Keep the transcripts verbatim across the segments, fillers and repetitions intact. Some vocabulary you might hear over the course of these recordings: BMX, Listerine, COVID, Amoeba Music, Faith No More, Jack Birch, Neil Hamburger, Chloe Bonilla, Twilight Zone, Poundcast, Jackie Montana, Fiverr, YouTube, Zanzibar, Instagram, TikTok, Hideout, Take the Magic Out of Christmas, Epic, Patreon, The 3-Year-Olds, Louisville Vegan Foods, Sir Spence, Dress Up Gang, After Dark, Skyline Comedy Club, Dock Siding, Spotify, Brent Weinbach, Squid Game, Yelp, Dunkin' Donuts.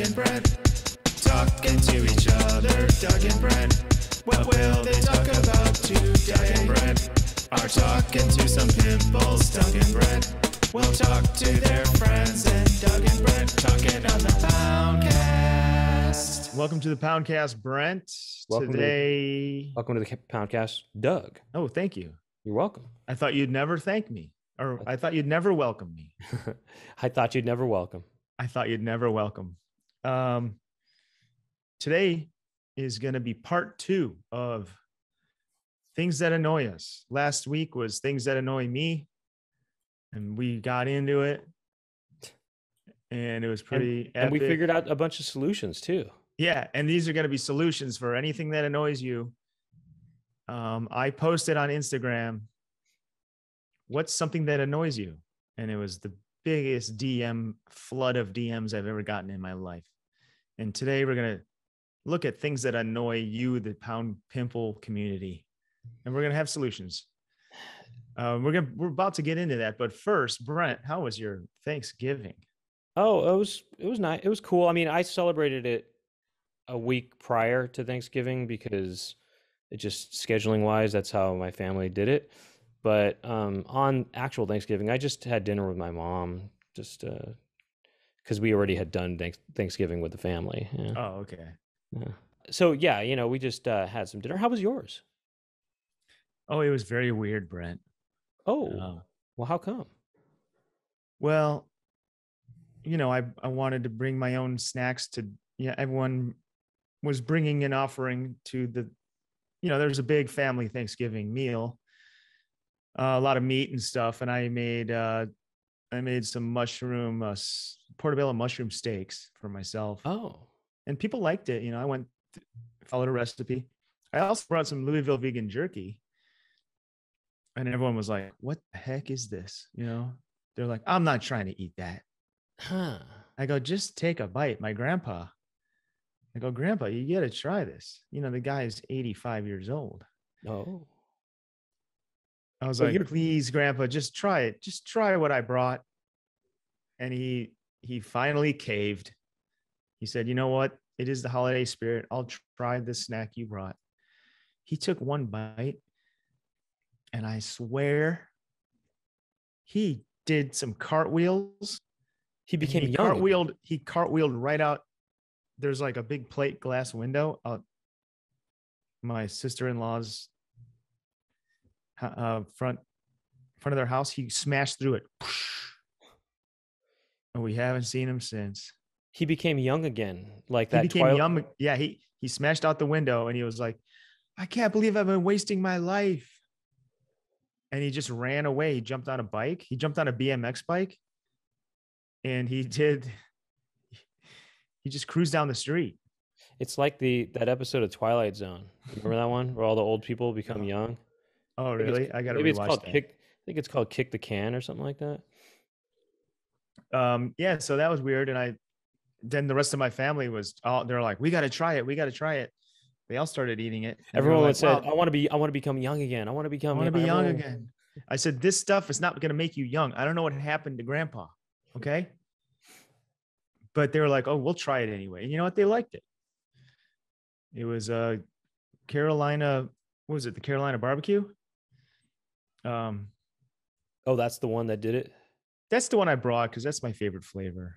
and Brent talking to each other. Doug and Brent, what will they talk about today? Doug and Brent are talking to some pimples. Doug and Brent will talk to their friends, and Doug and Brent talking on the Poundcast. Welcome to the Poundcast, Brent. Welcome today. To the, welcome to the Poundcast, Doug. Oh, thank you. You're welcome. I thought you'd never thank me, or I thought you'd never welcome me. I thought you'd never welcome. I thought you'd never welcome. Um, today is going to be part two of things that annoy us. Last week was things that annoy me, and we got into it, and it was pretty and, epic. And we figured out a bunch of solutions too. Yeah, and these are going to be solutions for anything that annoys you. Um, I posted on Instagram, what's something that annoys you? And it was the biggest D M flood of D Ms I've ever gotten in my life. And today we're going to look at things that annoy you, the Pound Pimple community, and we're going to have solutions. Uh, we're going to, we're about to get into that. But first, Brent, how was your Thanksgiving? Oh, it was, it was nice. It was cool. I mean, I celebrated it a week prior to Thanksgiving because it just scheduling wise, that's how my family did it. But um, on actual Thanksgiving, I just had dinner with my mom, just because uh, we already had done thanks- Thanksgiving with the family. Yeah. Oh, okay. Yeah. So yeah, you know, we just uh, had some dinner. How was yours? Oh, it was very weird, Brent. Oh, uh, well, how come? Well, you know, I I wanted to bring my own snacks to yeah everyone. was bringing an offering to the, you know, there's a big family Thanksgiving meal, uh, a lot of meat and stuff. And I made, uh, I made some mushroom, uh, portobello mushroom steaks for myself. Oh, and people liked it. You know, I went, th- followed a recipe. I also brought some Louisville vegan jerky, and everyone was like, what the heck is this? You know, they're like, I'm not trying to eat that. Huh. I go, just take a bite. My grandpa. I go, Grandpa, you got to try this. You know, the guy is eighty-five years old. Oh. I was well, like, please, Grandpa, just try it. Just try what I brought. And he he finally caved. He said, you know what? It is the holiday spirit. I'll try the snack you brought. He took one bite, and I swear he did some cartwheels. He became he young. Cartwheeled, he cartwheeled right out. There's like a big plate glass window out my sister-in-law's uh, front, front of their house. He smashed through it. And we haven't seen him since. He became young again. Like that. He became Twilight- young. Yeah. He, he smashed out the window and he was like, I can't believe I've been wasting my life. And he just ran away. He jumped on a bike. He jumped on a B M X bike, and he did. He just cruised down the street. It's like the that episode of Twilight Zone. Remember that one where all the old people become young? Oh, really? I, I got to rewatch that. Kick, I think it's called Kick the Can or something like that. Um, yeah, so that was weird. And I then the rest of my family was all they're like, we got to try it. We got to try it. They all started eating it. Everyone like, said, wow, I want to be I want to become young again. I want to become I want to be young old. again. I said, this stuff is not going to make you young. I don't know what happened to Grandpa. Okay. But they were like, oh, we'll try it anyway. And you know what? They liked it. It was uh, Carolina, what was it? The Carolina barbecue? Um, oh, that's the one that did it? That's the one I brought because that's my favorite flavor.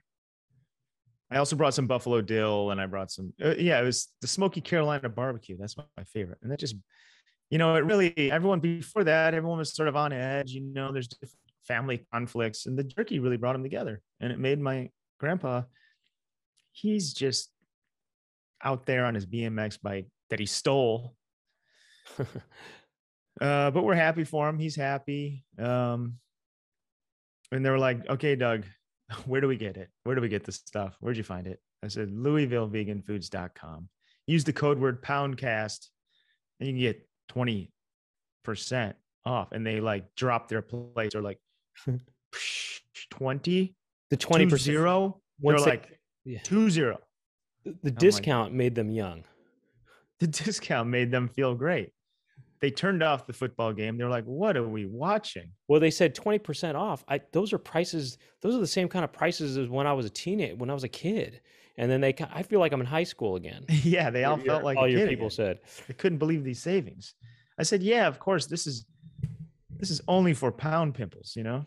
I also brought some buffalo dill, and I brought some, uh, yeah, it was the smoky Carolina barbecue. That's my favorite. And that just, you know, it really, everyone before that, everyone was sort of on edge. You know, there's different family conflicts, and the jerky really brought them together. And it made my grandpa, he's just out there on his B M X bike that he stole. uh, but we're happy for him. He's happy. Um, and they were like, okay, Doug, where do we get it? Where do we get this stuff? Where'd you find it? I said, Louisville Vegan Foods dot com. Use the code word Poundcast and you can get twenty percent off. And they like drop their plates or like twenty The twenty percent zero. They're like yeah. two zero. The, the discount like, made them young. The discount made them feel great. They turned off the football game. They're like, "What are we watching?" Well, they said twenty percent off. I those are prices. Those are the same kind of prices as when I was a teenager, when I was a kid. And then they, I feel like I'm in high school again. Yeah, they all your, felt like all your people again. said they couldn't believe these savings. I said, yeah, of course. This is this is only for pound pimples, you know.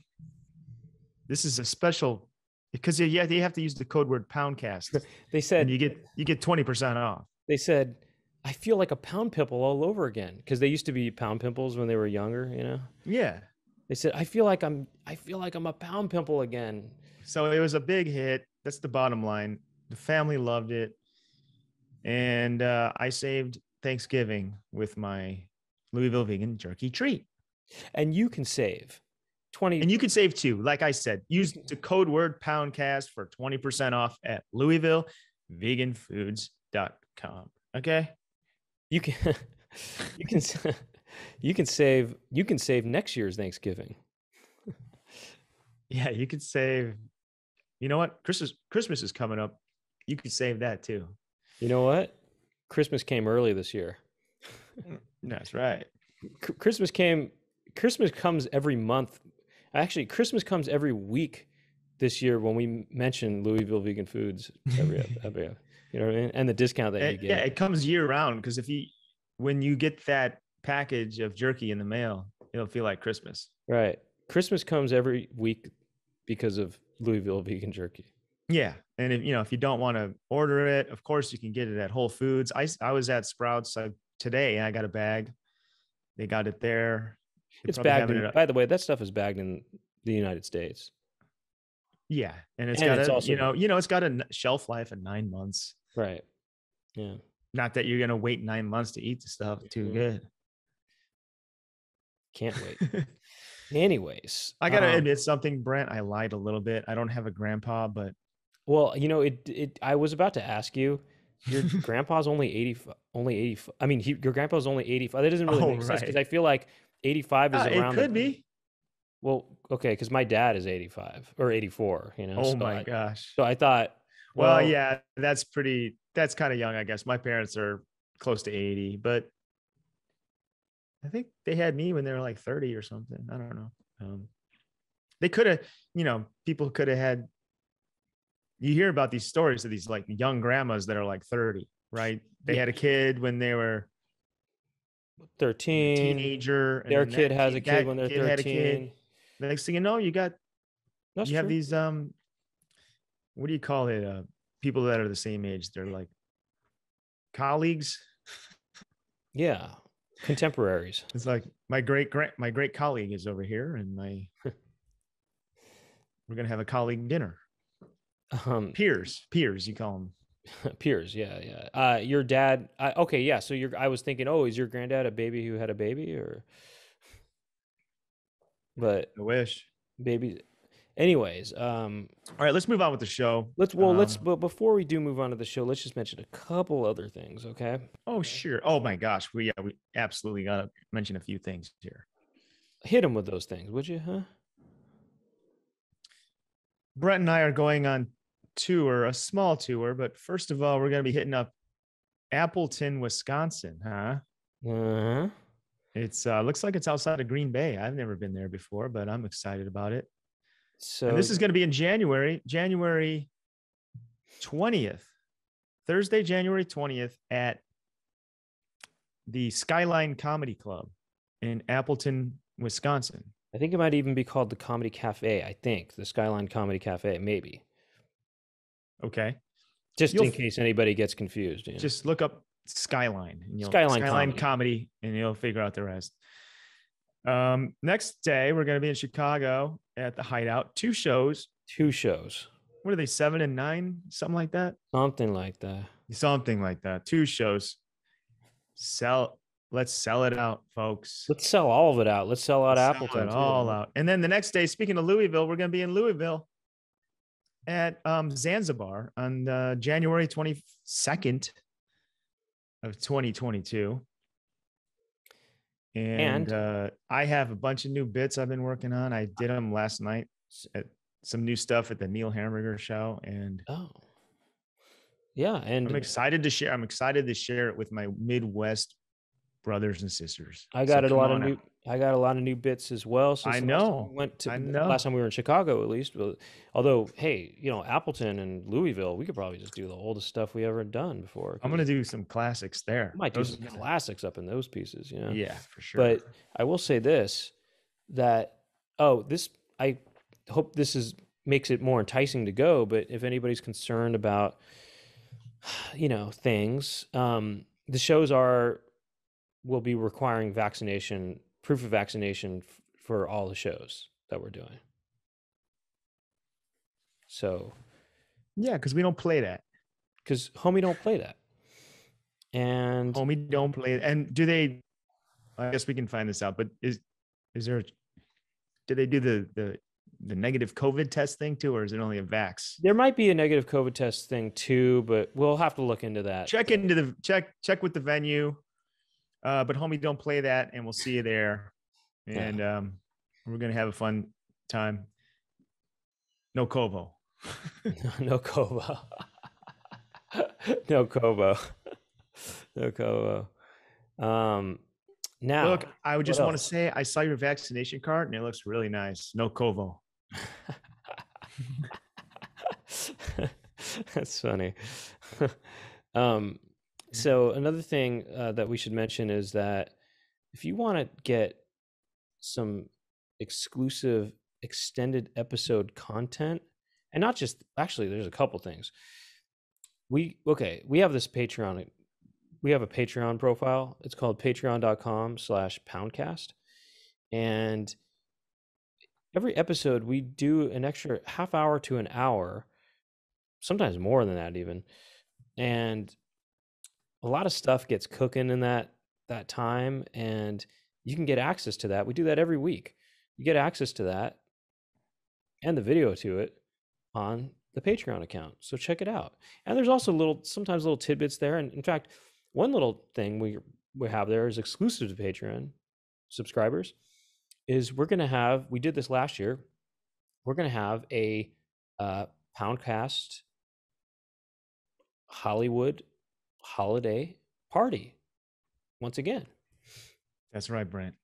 This is a special because yeah, they have to use the code word Poundcast. They said and you get you get twenty percent off. They said, I feel like a pound pimple all over again because they used to be pound pimples when they were younger, you know. Yeah. They said, I feel like I'm I feel like I'm a pound pimple again. So it was a big hit. That's the bottom line. The family loved it. And uh, I saved Thanksgiving with my Louisville Vegan Jerky Treat. And you can save twenty. And you can save too. Like I said, use the code word Poundcast for twenty percent off at Louisville Vegan Foods dot com. Okay. You can, you can, you can save, you can save next year's Thanksgiving. Yeah. You could save, you know what? Christmas, Christmas is coming up. You could save that too. You know what? Christmas came early this year. That's right. Christmas came, Christmas comes every month. Actually, Christmas comes every week this year when we mention Louisville Vegan Foods every, every, you know what I mean? And the discount that it, you get. Yeah, it comes year round. Cause if you, when you get that package of jerky in the mail, it'll feel like Christmas. Right. Christmas comes every week because of Louisville Vegan Jerky. Yeah. And if, you know, if you don't want to order it, of course you can get it at Whole Foods. I, I was at Sprouts uh, today and I got a bag. They got it there. They it's bagged. In, it by the way, that stuff is bagged in the United States. Yeah, and it's and got it's a, also, you know you know it's got a shelf life of nine months. Right. Yeah. Not that you're gonna wait nine months to eat the stuff. Too good. Can't wait. Anyways, I gotta um, admit something, Brent. I lied a little bit. I don't have a grandpa, but well, you know it. It. I was about to ask you. Your grandpa's only eighty, only eighty. I mean, he, your grandpa's only eighty-five. That doesn't really oh, make sense because right. I feel like eighty-five is uh, around. It could the, be. Well, okay, because my dad is eighty-five or eighty-four. You know. Oh so my I, gosh. So I thought. Well, well yeah, that's pretty. That's kind of young, I guess. My parents are close to eighty, but I think they had me when they were like thirty or something. I don't know. Um, they could have, you know, people could have had. You hear about these stories of these like young grandmas that are like thirty, right? They yeah. had a kid when they were thirteen, teenager. Their and kid that, has a kid when they're kid thirteen. The next thing you know, you got, That's you true. have these, um, what do you call it? Uh, people that are the same age. They're like colleagues. Yeah. Contemporaries. It's like my great, grand, my great colleague is over here and my, we're going to have a colleague dinner. Um, peers, peers, you call them peers. Yeah. Yeah. Uh, your dad. I, okay. Yeah. So you're, I was thinking, oh, is your granddad a baby who had a baby or, but I wish babies. Anyways. Um, all right, let's move on with the show. Let's, well, um, let's, but before we do move on to the show, let's just mention a couple other things. Okay. Oh, sure. Oh my gosh. We, yeah, we absolutely got to mention a few things here. Hit them with those things. Would you, huh? Brent and I are going on tour, a small tour, but first of all, we're going to be hitting up Appleton, Wisconsin, huh? Uh-huh. It's uh, looks like it's outside of Green Bay. I've never been there before, but I'm excited about it. So and this is going to be in January, January twentieth, Thursday, January twentieth at the Skyline Comedy Club in Appleton, Wisconsin. I think it might even be called the Comedy Cafe. I think the Skyline Comedy Cafe, maybe. Okay. Just you'll, in case anybody gets confused. You know? Just look up Skyline. And you'll, Skyline, Skyline comedy. comedy, and you'll figure out the rest. Um, next day, we're going to be in Chicago at the Hideout. Two shows. Two shows. What are they, seven and nine? Something like that? Something like that. Something like that. Two shows. Sell. Let's sell it out, folks. Let's sell all of it out. Let's sell out Let's Appleton. Sell it all out. And then the next day, speaking of Louisville, we're going to be in Louisville at um, Zanzibar on uh, January twenty-second of twenty twenty-two. And, and uh, I have a bunch of new bits I've been working on. I did them last night at some new stuff at the Neil Hamburger show. And oh. Yeah, and I'm excited to share. I'm excited to share it with my Midwest brothers and sisters. I got so a lot of new out. I got a lot of new bits as well. Since I know. We went to, I know. Last time we were in Chicago, at least. Although, hey, you know, Appleton and Louisville, we could probably just do the oldest stuff we ever done before. I'm going to do some classics there. I might do those some classics up in those pieces, you know? Yeah, for sure. But I will say this, that, oh, this, I hope this is makes it more enticing to go, but if anybody's concerned about, you know, things, um, the shows are, will be requiring vaccination, proof of vaccination f- for all the shows that we're doing. So yeah, because we don't play that, because homie don't play that, and homie don't play it. And do they, I guess we can find this out, but is is there, do they do the the the negative COVID test thing too, or is it only a vax? There might be a negative COVID test thing too, but we'll have to look into that. Check into the check check with the venue. Uh, but homie, don't play that, and we'll see you there. And yeah. um, we're gonna have a fun time. No Kobo. No Kobo. No Kobo. No Kobo. Um, now, look, I would just want to say I saw your vaccination card, and it looks really nice. No Kobo. That's funny. um. So another thing uh, that we should mention is that if you want to get some exclusive extended episode content, and not just, actually, there's a couple things. We, okay, we have this Patreon, we have a Patreon profile. It's called patreon.com slash poundcast. And every episode we do an extra half hour to an hour, sometimes more than that even. And a lot of stuff gets cooking in that that time, and you can get access to that. We do that every week. You get access to that and the video to it on the Patreon account. So check it out. And there's also little, sometimes little tidbits there. And in fact, one little thing we we have there is exclusive to Patreon subscribers is we're going to have, we did this last year, we're going to have a uh, Poundcast Hollywood holiday party once again. That's right, Brent.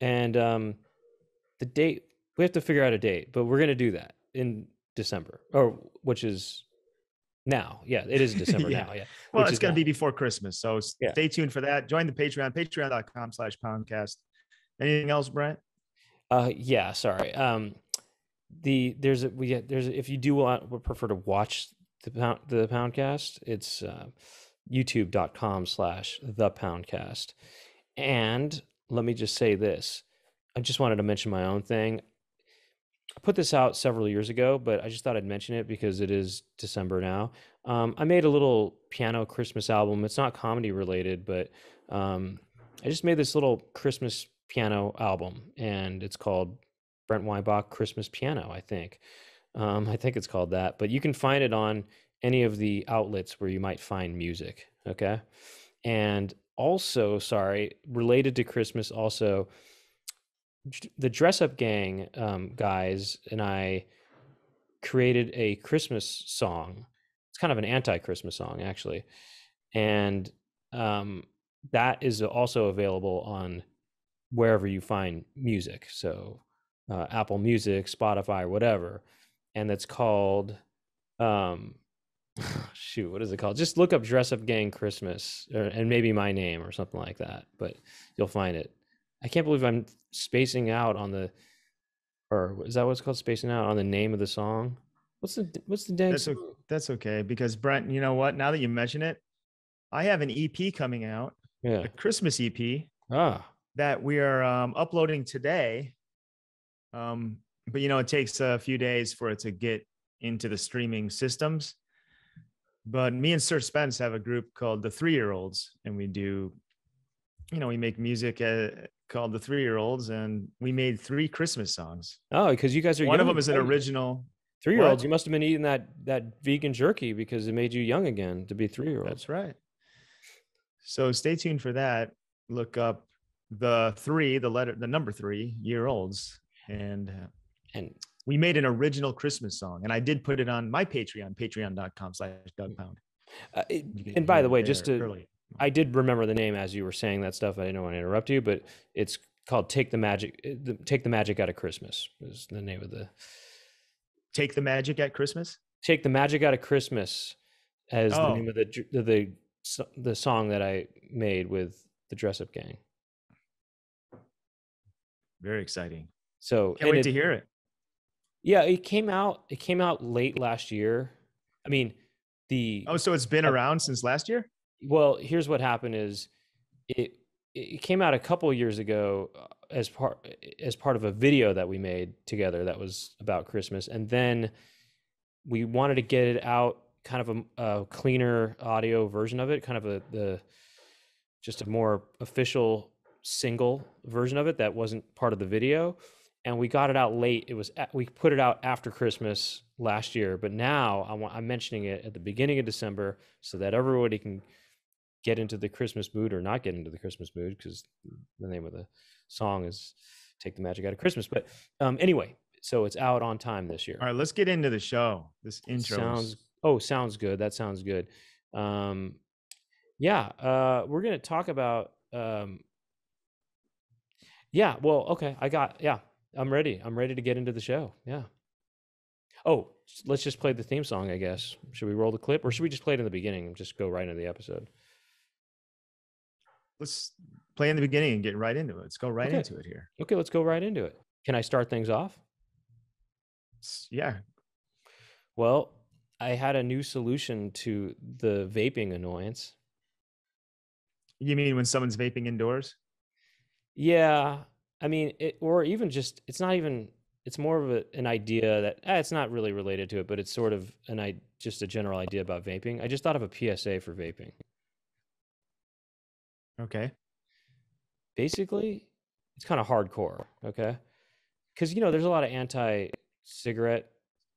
And um the date, we have to figure out a date, but we're going to do that in December, or which is now. Yeah, it is December. Yeah. Now. Yeah, well, which it's going to be before Christmas, so yeah. Stay tuned for that. Join the Patreon, patreon.com slash poundcast. Anything else, Brent? Uh yeah, sorry. Um the there's a we get there's a, if you do want would prefer to watch the pound the poundcast, it's uh youtube.com slash the poundcast. And let me just say this, I just wanted to mention my own thing. I put this out several years ago, but I just thought I'd mention it because it is December now. um I made a little piano Christmas album. It's not comedy related, but um I just made this little Christmas piano album, and it's called Brent Weinbach Christmas Piano, I think. um I think it's called that, but you can find it on any of the outlets where you might find music. Okay. And also, sorry, related to Christmas, also the Dress Up Gang um, guys and I created a Christmas song. It's kind of an anti-Christmas song, actually. And um, that is also available on wherever you find music. So uh, Apple Music, Spotify, whatever. And that's called, um, shoot, what is it called? Just look up Dress Up Gang Christmas, or, and maybe my name or something like that, but you'll find it. I can't believe I'm spacing out on the, or is that what's called, spacing out on the name of the song? What's the, what's the dang that's, o- that's okay, because Brent, you know what? Now that you mention it, I have an E P coming out, yeah. A Christmas E P ah. that we are um, uploading today. Um, but you know, it takes a few days for it to get into the streaming systems. But me and Sir Spence have a group called The three-Year-Olds, and we do, you know, we make music uh, called The three-Year-Olds, and we made three Christmas songs. Oh, because you guys are one young. One of them is an original. Three-Year-Olds, what? You must have been eating that that vegan jerky because it made you young again to be three-year-olds. That's right. So stay tuned for that. Look up the three, the letter, the number three, year-olds, and uh, and. We made an original Christmas song, and I did put it on my Patreon, patreon.com slash Doug Pound. Uh, and by the way, just to, early. I did remember the name as you were saying that stuff. I didn't want to interrupt you, but it's called Take the Magic, the, Take the Magic Out of Christmas is the name of the. Take the Magic at Christmas? Take the Magic Out of Christmas as oh. the name of the, the, the, the song that I made with the Dress Up Gang. Very exciting. So can't wait it, to hear it. Yeah, it came out, it came out late last year. I mean, the. Oh, so it's been uh, around since last year? Well, here's what happened is it, it came out a couple of years ago as part, as part of a video that we made together that was about Christmas. And then we wanted to get it out kind of a, a cleaner audio version of it, kind of a, the, just a more official single version of it that wasn't part of the video. And we got it out late. It was, at, we put it out after Christmas last year, but now I want, I'm mentioning it at the beginning of December so that everybody can get into the Christmas mood or not get into the Christmas mood, because the name of the song is Take the Magic Out of Christmas. But um, anyway, so it's out on time this year. All right, let's get into the show. This intro sounds, oh, sounds good. That sounds good. Um, yeah, uh, we're going to talk about, um, yeah, well, okay, I got, yeah, I'm ready. I'm ready to get into the show. Yeah. Oh, let's just play the theme song, I guess. Should we roll the clip or should we just play it in the beginning and just go right into the episode? Let's play in the beginning and get right into it. Let's go right okay. into it here. Okay, let's go right into it. Can I start things off? Yeah. Well, I had a new solution to the vaping annoyance. You mean when someone's vaping indoors? Yeah. I mean, it, or even just, it's not even, it's more of a, an idea that, eh, it's not really related to it, but it's sort of an I just a general idea about vaping. I just thought of a P S A for vaping. Okay. Basically, it's kind of hardcore, okay? Because, you know, there's a lot of anti-cigarette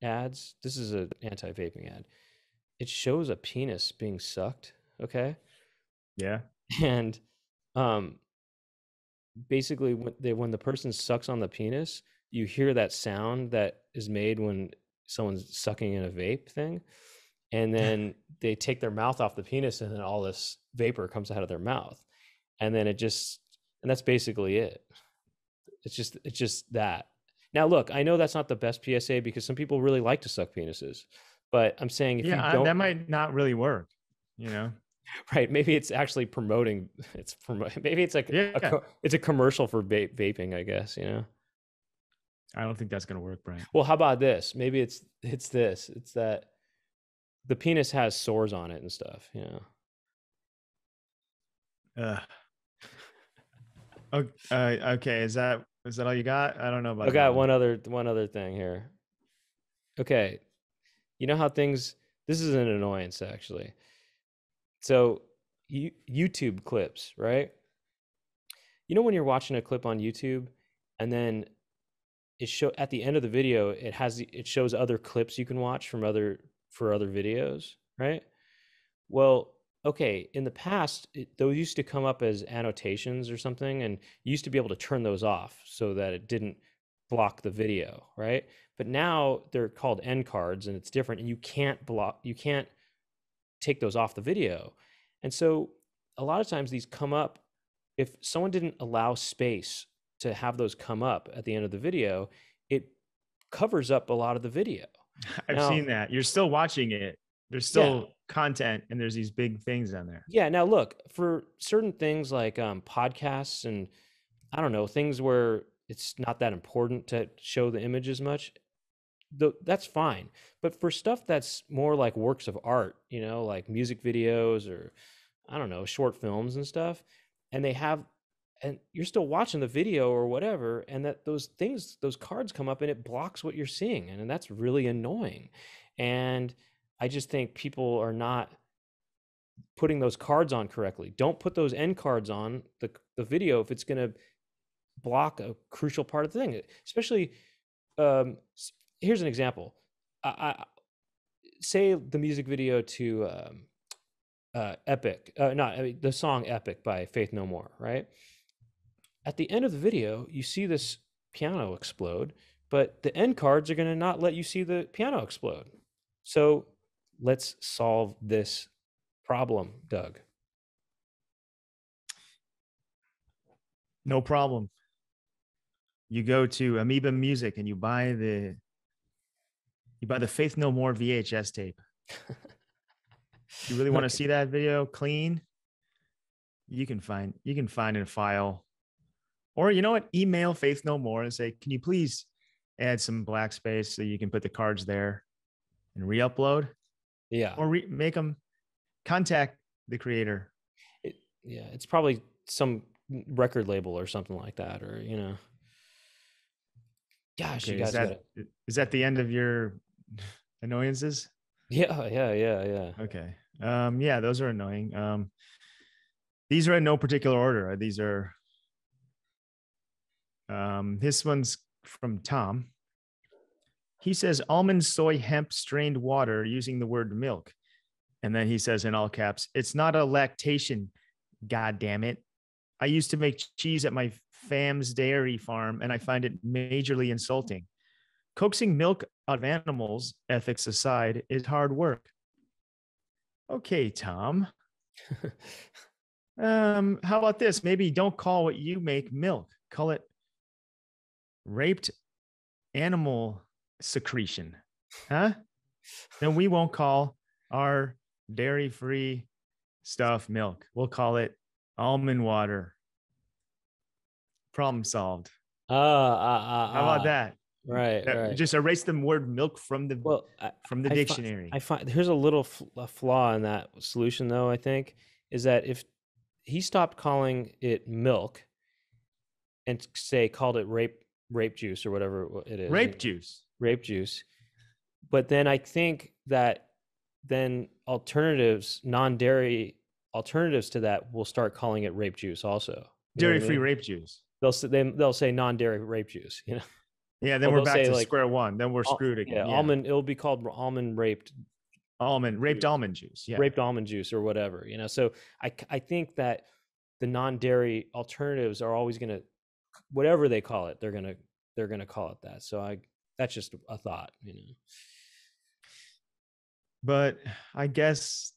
ads. This is an anti-vaping ad. It shows a penis being sucked, okay? Yeah. And um, basically, when, they, when the person sucks on the penis, you hear that sound that is made when someone's sucking in a vape thing. And then they take their mouth off the penis and then all this vapor comes out of their mouth. And then it just, and that's basically it. It's just, it's just that. Now, look, I know that's not the best P S A because some people really like to suck penises, but I'm saying if yeah, you don't, that might not really work, you know? Right. Maybe it's actually promoting, it's promoting, maybe it's like, yeah. a, it's a commercial for vape, vaping, I guess, you know? I don't think that's going to work, Brian. Well, how about this? Maybe it's, it's this, it's that. The penis has sores on it and stuff, you know. Uh, okay, is that is that all you got? I don't know about. I got that. one other one other thing here. Okay, you know how things. This is an annoyance, actually. So, you, YouTube clips, right? You know when you're watching a clip on YouTube, and then it show at the end of the video, it has it shows other clips you can watch from other. for other videos, right? Well, okay, in the past, it, those used to come up as annotations or something, and you used to be able to turn those off so that it didn't block the video, right? But now they're called end cards and it's different, and you can't block, you can't take those off the video. And so a lot of times these come up, if someone didn't allow space to have those come up at the end of the video, it covers up a lot of the video. I've now, seen that. You're still watching it. There's still yeah. content and there's these big things on there. Yeah. Now look, for certain things like um, podcasts and I don't know, things where it's not that important to show the image as much, though, that's fine. But for stuff that's more like works of art, you know, like music videos or I don't know, short films and stuff, and they have, and you're still watching the video or whatever, and that those things, those cards come up and it blocks what you're seeing. And, and that's really annoying. And I just think people are not putting those cards on correctly. Don't put those end cards on the, the video if it's going to block a crucial part of the thing. Especially, um, here's an example. I, I say the music video to um, uh, Epic, uh, not I mean, the song Epic by Faith No More, right? At the end of the video, you see this piano explode, but the end cards are going to not let you see the piano explode. So let's solve this problem, Doug. No problem. you go to Amoeba Music and you buy the you buy the Faith No More V H S tape. You really want to okay. see that video clean? You can find you can find in a file, or you know what? Email Faith No More and say, "Can you please add some black space so you can put the cards there and re-upload?" Yeah, or re- make them contact the creator. It, yeah, it's probably some record label or something like that, or you know. Gosh, okay, you guys is that, gotta... is that the end of your annoyances? Yeah, yeah, yeah, yeah. Okay. Um, yeah, those are annoying. Um, these are in no particular order. These are. Um, this one's from Tom. He says almond, soy, hemp, strained water using the word milk, and then he says in all caps, "It's not a lactation. God damn it! I used to make cheese at my fam's dairy farm, and I find it majorly insulting. Coaxing milk out of animals, ethics aside, is hard work." Okay, Tom. um, how about this? Maybe don't call what you make milk. Call it raped animal secretion. Huh? Then we won't call our dairy-free stuff milk. We'll call it almond water. Problem solved. Uh, uh, uh, how about that? Right, right. Just erase the word milk from the well, I, from the I dictionary. Find, I find here's a little fl- a flaw in that solution, though. I think is that if he stopped calling it milk and say called it rape rape juice or whatever it is, rape juice, rape juice. But then I think that then alternatives, non-dairy alternatives to that, will start calling it rape juice also. You Dairy-free I mean? rape juice. They'll say they, they'll say non-dairy rape juice. You know. Yeah, then well, we're back to like, square one. Then we're screwed again. Yeah, yeah. Almond, it'll be called almond raped. Almond, raped juice. almond juice. Yeah. Raped almond juice or whatever, you know? So I, I think that the non-dairy alternatives are always going to, whatever they call it, they're going to, they're going to call it that. So I, that's just a thought, you know? But I guess,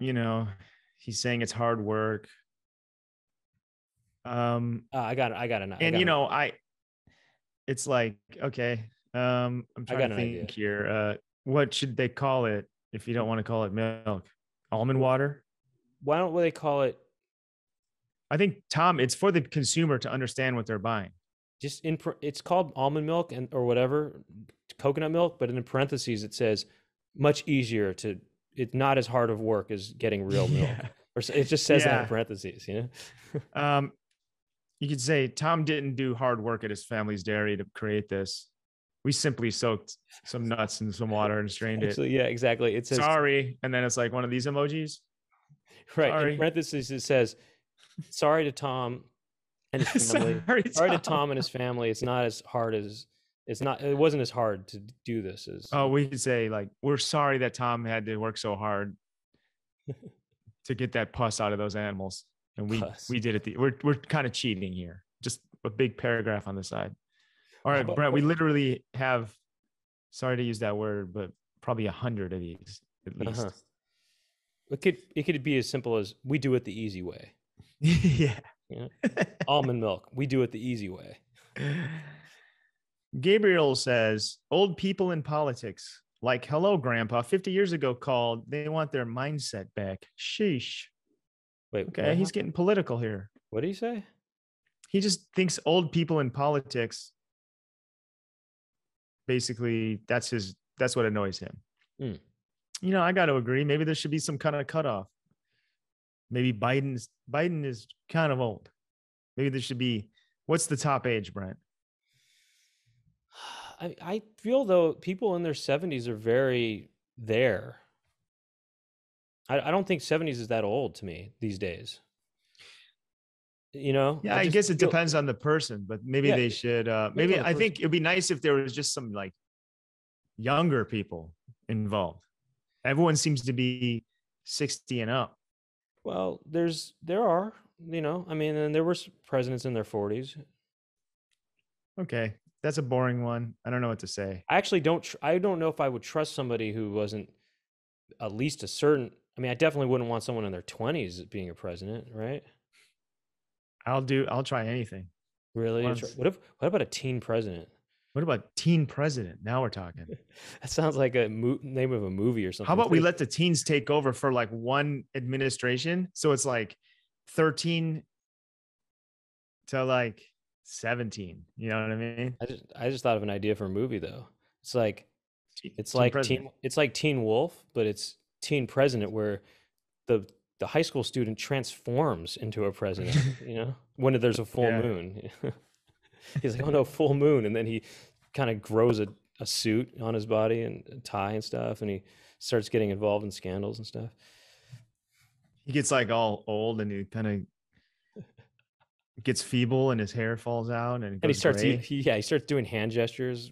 you know, he's saying it's hard work. Um, uh, I got it. I got it. And, you know, I, It's like, okay, um, I'm trying to think idea. here. Uh, what should they call it if you don't want to call it milk? Almond water? Why don't they call it? I think, Tom, it's for the consumer to understand what they're buying. Just in, it's called almond milk and or whatever, coconut milk, but in parentheses it says much easier to, it's not as hard of work as getting real milk. Yeah. Or it just says yeah. that in parentheses, you know? um, You could say Tom didn't do hard work at his family's dairy to create this. We simply soaked some nuts in some water and strained Actually, it. Yeah, exactly. It says sorry, and then it's like one of these emojis. Right. Sorry. In parentheses, it says sorry to Tom and his family. sorry, Tom. sorry to Tom and his family. It's not as hard as it's not. It wasn't as hard to do this as. Oh, we could say like we're sorry that Tom had to work so hard to get that pus out of those animals. And we, we did it. The, we're we're kind of cheating here. Just a big paragraph on the side. All right, Brent, we literally have, sorry to use that word, but probably a hundred of these at least. Uh-huh. It could it could be as simple as we do it the easy way. yeah. yeah. Almond milk. We do it the easy way. Gabriel says, old people in politics, like hello, grandpa, fifty years ago called, they want their mindset back. Sheesh. Wait, okay, what? He's getting political here. What do you say? He just thinks old people in politics. Basically, that's his. That's what annoys him. Mm. You know, I got to agree. Maybe there should be some kind of cutoff. Maybe Biden's Biden is kind of old. Maybe there should be. What's the top age, Brent? I I feel though people in their seventies are very there. I don't think seventies is that old to me these days. You know? Yeah, I, I guess it feel... depends on the person, but maybe yeah. they should. Uh, maybe I think it'd be nice if there was just some like younger people involved. Everyone seems to be sixty and up. Well, there's there are, you know, I mean, and there were presidents in their forties. Okay, that's a boring one. I don't know what to say. I actually don't. Tr- I don't know if I would trust somebody who wasn't at least a certain. I mean, I definitely wouldn't want someone in their twenties being a president, right? I'll do. I'll try anything. Really? What if, what about a teen president? What about teen president? Now we're talking. That sounds like a mo name of a movie or something. How about too. we let the teens take over for like one administration? So it's like thirteen to like seventeen. You know what I mean? I just, I just thought of an idea for a movie though. It's like, it's teen like, president. teen, it's like Teen Wolf, but it's teen president where the, the high school student transforms into a president, you know, when there's a full yeah. moon. He's like, oh no, full moon. And then he kind of grows a, a suit on his body and a tie and stuff. And he starts getting involved in scandals and stuff. He gets like all old and he kind of gets feeble and his hair falls out. And, and he starts, he, he, yeah, he starts doing hand gestures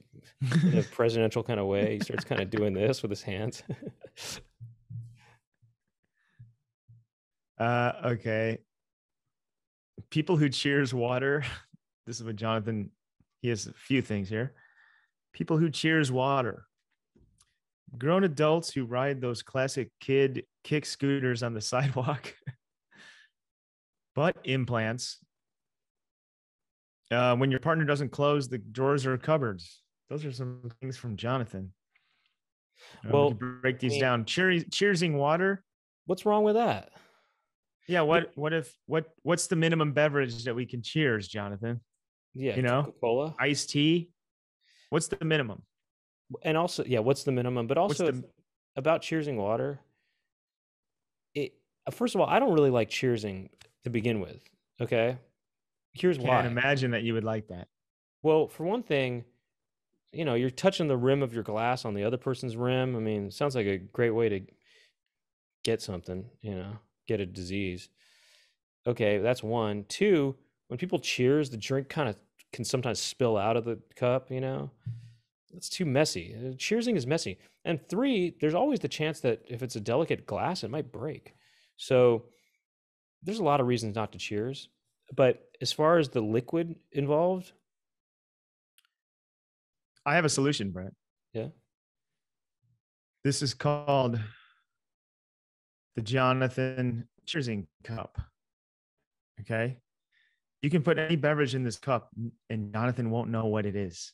in a presidential kind of way. He starts kind of doing this with his hands. Uh, okay. People who cheers water. This is what Jonathan, he has a few things here. People who cheers water. Grown adults who ride those classic kid kick scooters on the sidewalk. Butt implants. Uh, when your partner doesn't close the drawers or cupboards. Those are some things from Jonathan. Um, well, we can break these I mean, down. Cheers, cheersing water. What's wrong with that? Yeah, what what if what what's the minimum beverage that we can cheers, Jonathan? Yeah, you know, Coca-Cola, iced tea. What's the minimum? And also, yeah, what's the minimum? But also the... about cheersing water. It first of all, I don't really like cheersing to begin with. Okay, here's why. I can't imagine that you would like that. Well, for one thing, you know, you're touching the rim of your glass on the other person's rim. I mean, it sounds like a great way to get something, you know. Get a disease. Okay, that's one. Two, when people cheers, the drink kind of can sometimes spill out of the cup, you know? That's too messy. Cheersing is messy. And three, there's always the chance that if it's a delicate glass, it might break. So there's a lot of reasons not to cheers. But as far as the liquid involved, I have a solution, Brent. Yeah. This is called the Jonathan cheersing cup. Okay. You can put any beverage in this cup and Jonathan won't know what it is.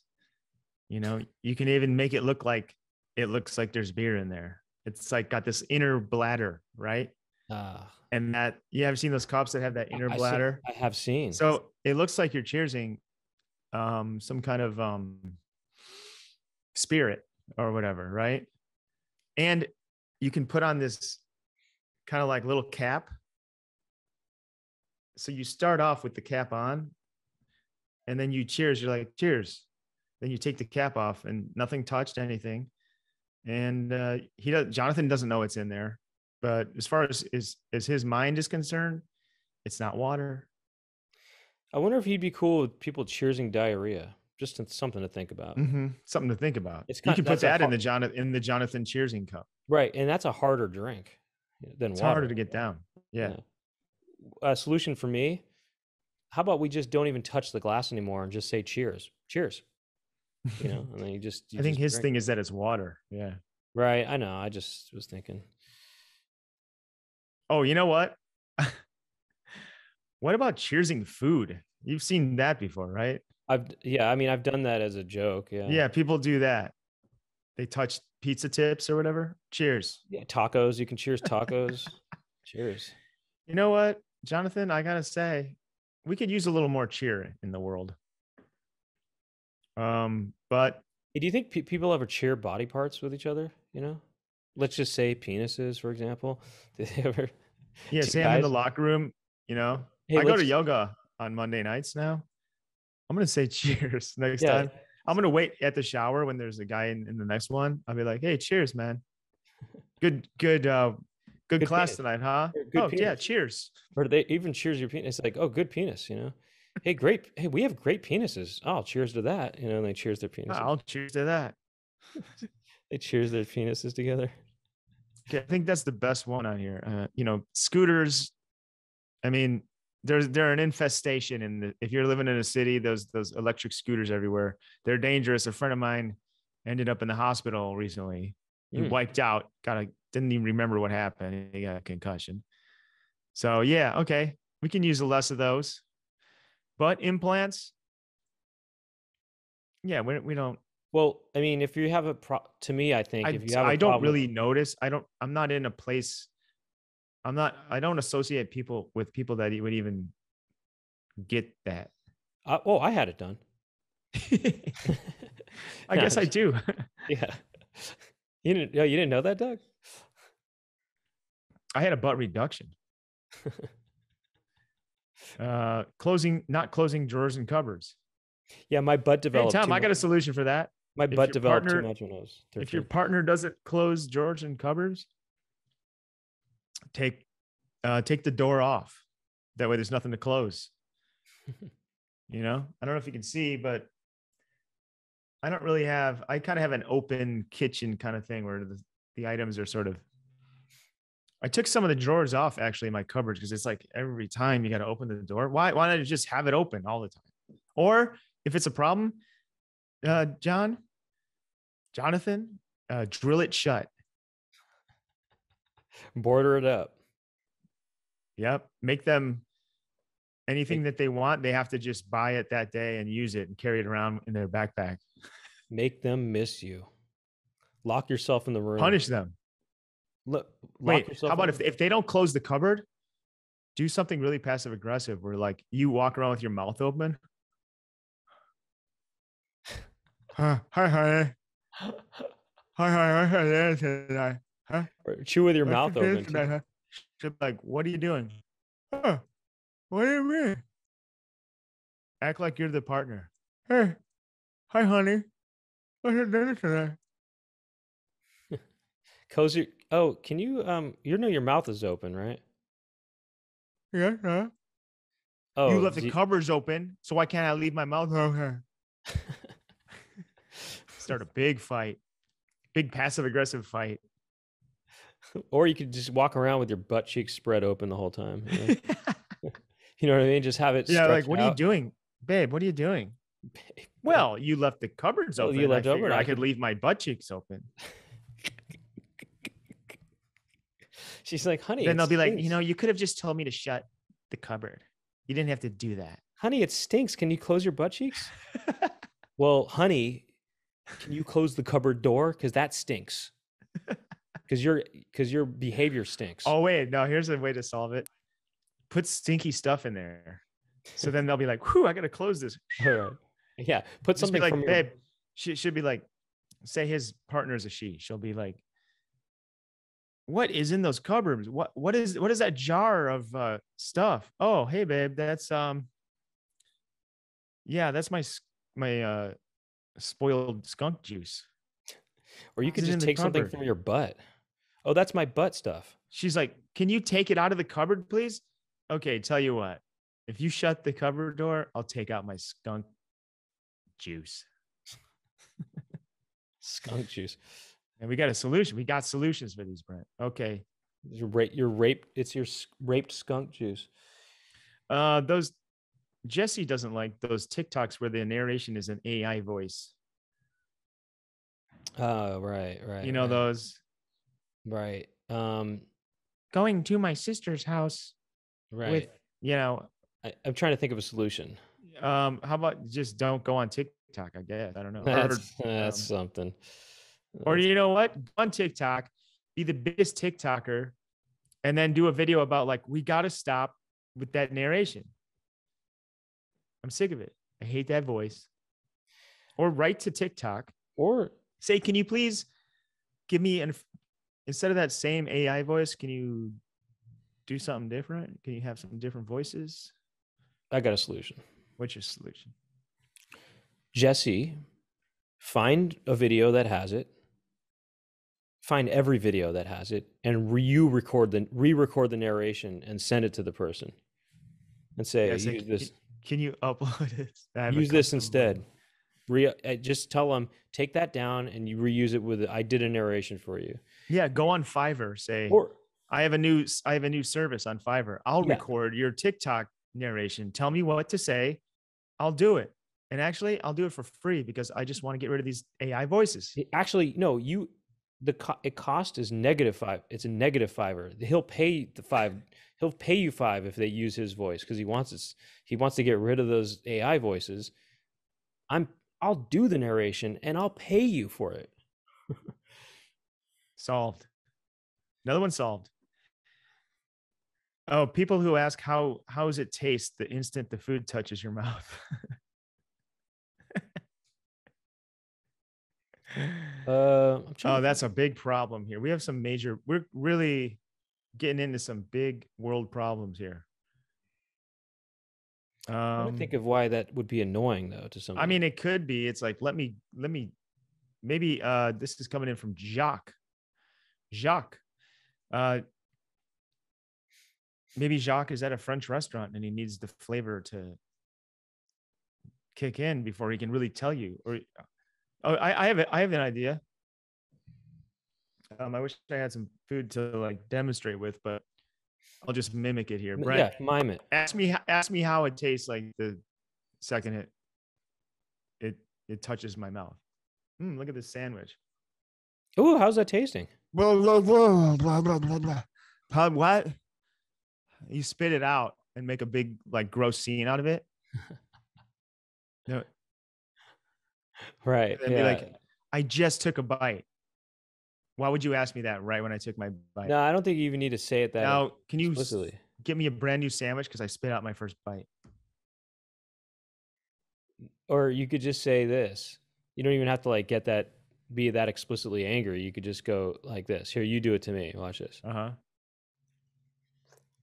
You know, you can even make it look like it looks like there's beer in there. It's like got this inner bladder, right? Uh, and that you have seen those cups that have that inner I, bladder. I have seen. So it looks like you're cheersing um, some kind of um, spirit or whatever. Right. And you can put on this kind of like little cap. So you start off with the cap on and then you cheers. You're like, cheers. Then you take the cap off and nothing touched anything. And uh, he doesn't, Jonathan doesn't know what's in there, but as far as, as, as his mind is concerned, it's not water. I wonder if he'd be cool with people cheersing diarrhea. Just something to think about. Mm-hmm. Something to think about. It's kind, you can put that in the John, in the Jonathan cheersing cup. Right. And that's a harder drink. Than it's water. Harder to get down. Yeah. You know. A solution for me. How about we just don't even touch the glass anymore and just say cheers, cheers. You know, and then you just. You I think just his drink. Thing is that it's water. Yeah. Right. I know. I just was thinking. Oh, you know what? What about cheersing food? You've seen that before, right? I've yeah. I mean, I've done that as a joke. Yeah. Yeah. People do that. They touch pizza tips or whatever. Cheers. Yeah, tacos. You can cheers tacos. Cheers. You know what, Jonathan? I gotta say, we could use a little more cheer in the world. Um, but hey, do you think pe people ever cheer body parts with each other? You know, let's just say penises, for example. Did they ever? Yeah, Sam guys? In the locker room. You know, hey, I go to yoga on Monday nights now. I'm gonna say cheers next yeah. time. I'm going to wait at the shower when there's a guy in, in the next one. I'll be like, hey, cheers, man. Good, good, uh, good, good class penis. Tonight, huh? Good oh, penis. Yeah, cheers. Or they even cheers your penis. It's like, oh, good penis, you know? Hey, great. Hey, we have great penises. Oh, cheers to that. You know, and they cheers their penises. I'll cheers to that. They cheers their penises together. Okay, I think that's the best one on here. Uh, you know, scooters. I mean, There's, they're an infestation. And in if you're living in a city, those, those electric scooters everywhere, they're dangerous. A friend of mine ended up in the hospital recently. He mm. wiped out, got a, didn't even remember what happened. He got a concussion. So yeah. Okay. We can use less of those. But implants, yeah, we we don't. Well, I mean, if you have a pro, to me, I think I, if you have, a I don't problem, really notice. I don't. I'm not in a place. I'm not. I don't associate people with people that would even get that. Uh, oh, I had it done. I no, guess I do. Yeah. You didn't. You didn't know that, Doug? I had a butt reduction. uh, closing, not closing drawers and cupboards. Yeah, my butt developed. Hey, Tom, I got a solution for that. My butt developed too much when I was thirteen. If your partner doesn't close drawers and cupboards, take uh, take the door off. That way, there's nothing to close. You know, I don't know if you can see, but I don't really have. I kind of have an open kitchen kind of thing where the, the items are sort of. I took some of the drawers off actually in my cupboards because it's like every time you got to open the door. Why? Why not just have it open all the time? Or if it's a problem, uh, John, Jonathan, uh, drill it shut. Border it up. Yep. Make them anything that they want. They have to just buy it that day and use it and carry it around in their backpack. Make them miss you. Lock yourself in the room. Punish them. Look, wait, how about if, if they don't close the cupboard, do something really passive aggressive where like you walk around with your mouth open. Hi, hi, hi. Hi, hi, hi, hi. Huh? Or chew with your mouth open. Tonight, huh? Like, what are you doing? Huh? What do you mean? Act like you're the partner. Hey, hi, honey. What's your dinner tonight? Cozy. Oh, can you? Um, you know your mouth is open, right? Yeah. yeah. Oh, you left the you... covers open, so why can't I leave my mouth open? Start a big fight, big passive aggressive fight. Or you could just walk around with your butt cheeks spread open the whole time. You know, you know what I mean? Just have it. Yeah. Like, what out. Are you doing, babe? What are you doing? Babe. Well, you left the cupboards open. Well, you left I, over I, I could leave my butt cheeks open. She's like, honey. Then they'll be like, you know, you could have just told me to shut the cupboard. You didn't have to do that. Honey, it stinks. Can you close your butt cheeks? Well, honey, can you close the cupboard door? Because that stinks. Because your because your behavior stinks. Oh wait, no. Here's a way to solve it. Put stinky stuff in there, so then they'll be like, "Whew, I gotta close this." Yeah, put something like, from "Babe." Your... She should be like, say his partner's a she. She'll be like, "What is in those cupboards? What what is what is that jar of uh, stuff? Oh, hey, babe, that's um, yeah, that's my my uh, spoiled skunk juice." Or you could just take something from your butt. Oh, that's my butt stuff. She's like, can you take it out of the cupboard, please? Okay, tell you what. If you shut the cupboard door, I'll take out my skunk juice. Skunk juice. And we got a solution. We got solutions for these, Brent. Okay. Your rape, your rape, it's your raped skunk juice. Uh, those Jesse doesn't like those TikToks where the narration is an A I voice. Oh, right, right. You know right. those. Right. Um, going to my sister's house. Right. With, you know, I, I'm trying to think of a solution. Um, how about just don't go on TikTok, I guess. I don't know. That's, or, that's um, something. That's... Or you know what? Go on TikTok, be the biggest TikToker, and then do a video about like, we got to stop with that narration. I'm sick of it. I hate that voice. Or write to TikTok. Or... Say, can you please give me an instead of that same A I voice? Can you do something different? Can you have some different voices? I got a solution. What's your solution? Jesse, find a video that has it. Find every video that has it, and re you record the re-record the narration and send it to the person, and say, yeah, so use can, this. Can you upload it? Use this instead. One. Re just tell them take that down and you reuse it with I did a narration for you. Yeah, go on Fiverr. Say or, I have a new I have a new service on Fiverr. I'll yeah. record your TikTok narration. Tell me what to say. I'll do it. And actually, I'll do it for free because I just want to get rid of these A I voices. Actually, no, you the co it cost is negative five. It's a negative fiver. He'll pay the five. He'll pay you five if they use his voice because he wants us. He wants to get rid of those A I voices. I'm. I'll do the narration and I'll pay you for it. Solved. Another one solved. Oh, people who ask how how does it taste the instant the food touches your mouth. Uh, I'm oh, that's a big problem here. We have some major, we're really getting into some big world problems here. Um, I think of why that would be annoying though to some. I mean, it could be, it's like, let me, let me, maybe uh, this is coming in from Jacques. Jacques. Uh, maybe Jacques is at a French restaurant and he needs the flavor to kick in before he can really tell you. Or Oh, I, I have I have an idea. Um, I wish I had some food to like demonstrate with, but I'll just mimic it here. Brent, yeah, mime it. Ask me, ask me how it tastes like the second it it it touches my mouth. Mm, look at this sandwich. Ooh, how's that tasting? Blah blah blah blah blah blah. How, what? You spit it out and make a big like gross scene out of it. No. Right. And yeah. Be like, I just took a bite. Why would you ask me that right when I took my bite? No, I don't think you even need to say it that. Now, can you get me a brand new sandwich because I spit out my first bite? Or you could just say this. You don't even have to like get that, be that explicitly angry. You could just go like this. Here, you do it to me. Watch this. Uh huh.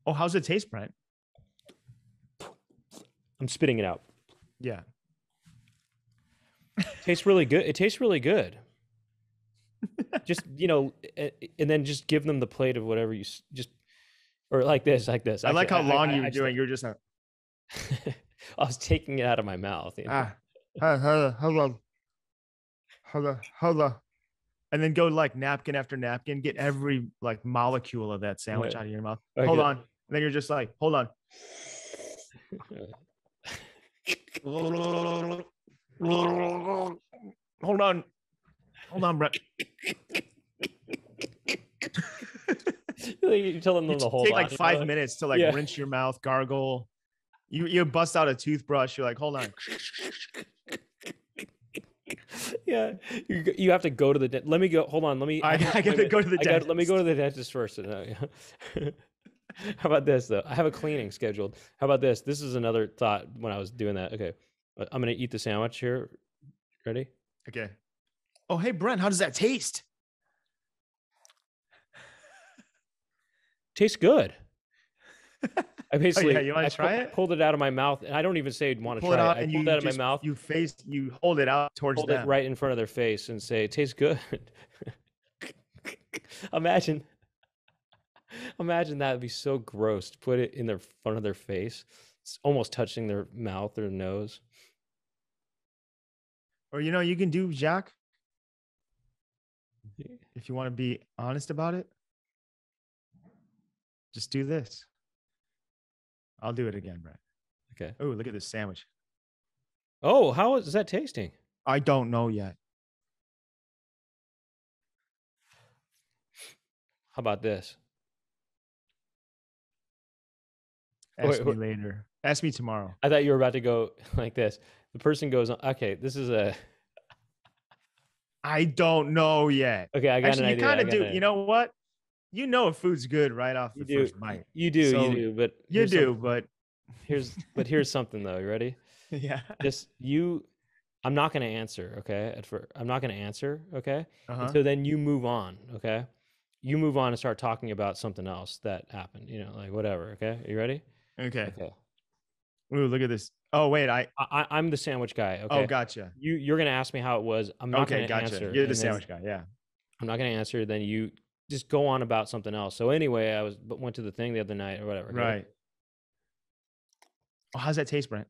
Oh, how's it taste, Brent? I'm spitting it out. Yeah. Tastes really good. It tastes really good. Just, you know, and then just give them the plate of whatever you just, or like this, like this. I Actually, like how I, long I, you I, were I doing. Just, you were just not... I was taking it out of my mouth. You know? Ah, hello, hello, hello, hello. And then go like napkin after napkin, get every like molecule of that sandwich right out of your mouth. Okay. Hold on. And then you're just like, hold on. Hold on, hold on, Brett. You tell them the whole. Take lot, like five you know? minutes to like yeah. rinse your mouth, gargle. You you bust out a toothbrush. You're like, hold on. Yeah, you you have to go to the. Let me go. Hold on. Let me. I, I, I gotta go to the. Dentist. Gotta, let me go to the dentist first. How about this though? I have a cleaning scheduled. How about this? This is another thought when I was doing that. Okay. I'm going to eat the sandwich here. Ready? Okay. Oh, hey, Brent, how does that taste? Tastes good. I basically oh, yeah. you want to try pull, it? pulled it out of my mouth. And I don't even say want to pull try it. Out it. I and pulled it out just, of my mouth. You face, you hold it out towards hold them. It right in front of their face and say, it tastes good. Imagine. Imagine that would be so gross to put it in the front of their face. It's almost touching their mouth or nose. Or, you know, you can do, Jacques, if you want to be honest about it, just do this. I'll do it again, Brent. Okay. Oh, look at this sandwich. Oh, how is that tasting? I don't know yet. How about this? Ask wait, wait. me later. Ask me tomorrow. I thought you were about to go like this. The person goes, okay, this is a. I don't know yet. Okay, I got Actually, an idea. You kind of do. You know what? You know if food's good right off the first bite. You do, so you do, but you do, something. but here's but here's something though. You ready? Yeah. Just you. I'm not going to answer. Okay, at first, I'm not going to answer. Okay. Uh-huh. And so then you move on. Okay. You move on and start talking about something else that happened. You know, like whatever. Okay. Are you ready? Okay. Okay. Ooh, look at this. Oh wait, I, I I'm the sandwich guy. Okay. Oh, gotcha. You you're gonna ask me how it was. I'm not okay, gonna gotcha. answer. You're the sandwich guy. Yeah. I'm not gonna answer. Then you just go on about something else. So anyway, I was but went to the thing the other night or whatever. Okay? Right. Oh, how's that taste, Brent?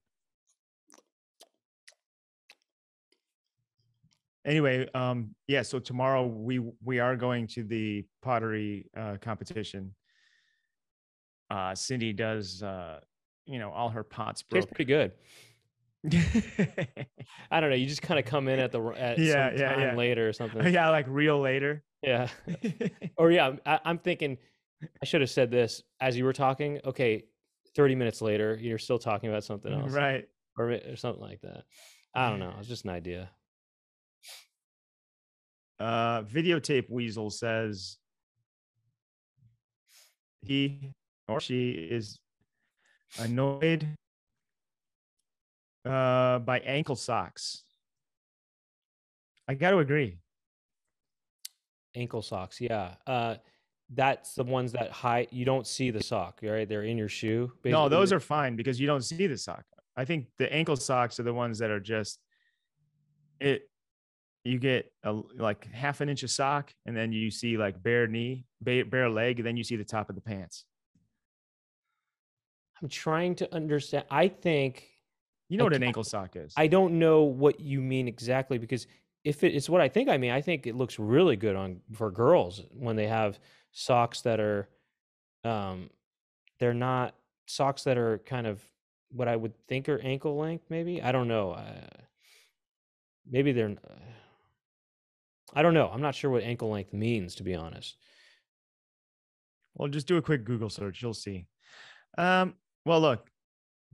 Anyway, um, yeah. So tomorrow we we are going to the pottery uh, competition. Uh, Cindy does, uh, you know, all her pots broke. Tastes pretty good. I don't know. You just kind of come in at the at yeah, some yeah, time yeah. later or something. Yeah, like real later. Yeah. Or yeah, I, I'm thinking I should have said this as you were talking. Okay, thirty minutes later, you're still talking about something else. Right. Or, or something like that. I don't know. It's just an idea. Uh, Videotape Weasel says he or she is annoyed uh, by ankle socks. I got to agree. Ankle socks, yeah. Uh, that's the ones that hide. You don't see the sock, right? They're in your shoe. Basically. No, those are fine because you don't see the sock. I think the ankle socks are the ones that are just it. You get a, like half an inch of sock, and then you see like bare knee, bare, bare leg, and then you see the top of the pants. I'm trying to understand. I think you know I what an ankle sock is. I don't know what you mean exactly because. If it, it's what I think, I mean, I think it looks really good on for girls when they have socks that are, um, they're not socks that are kind of what I would think are ankle length. Maybe I don't know. Uh, maybe they're. Uh, I don't know. I'm not sure what ankle length means, to be honest. Well, just do a quick Google search. You'll see. Um, well, look,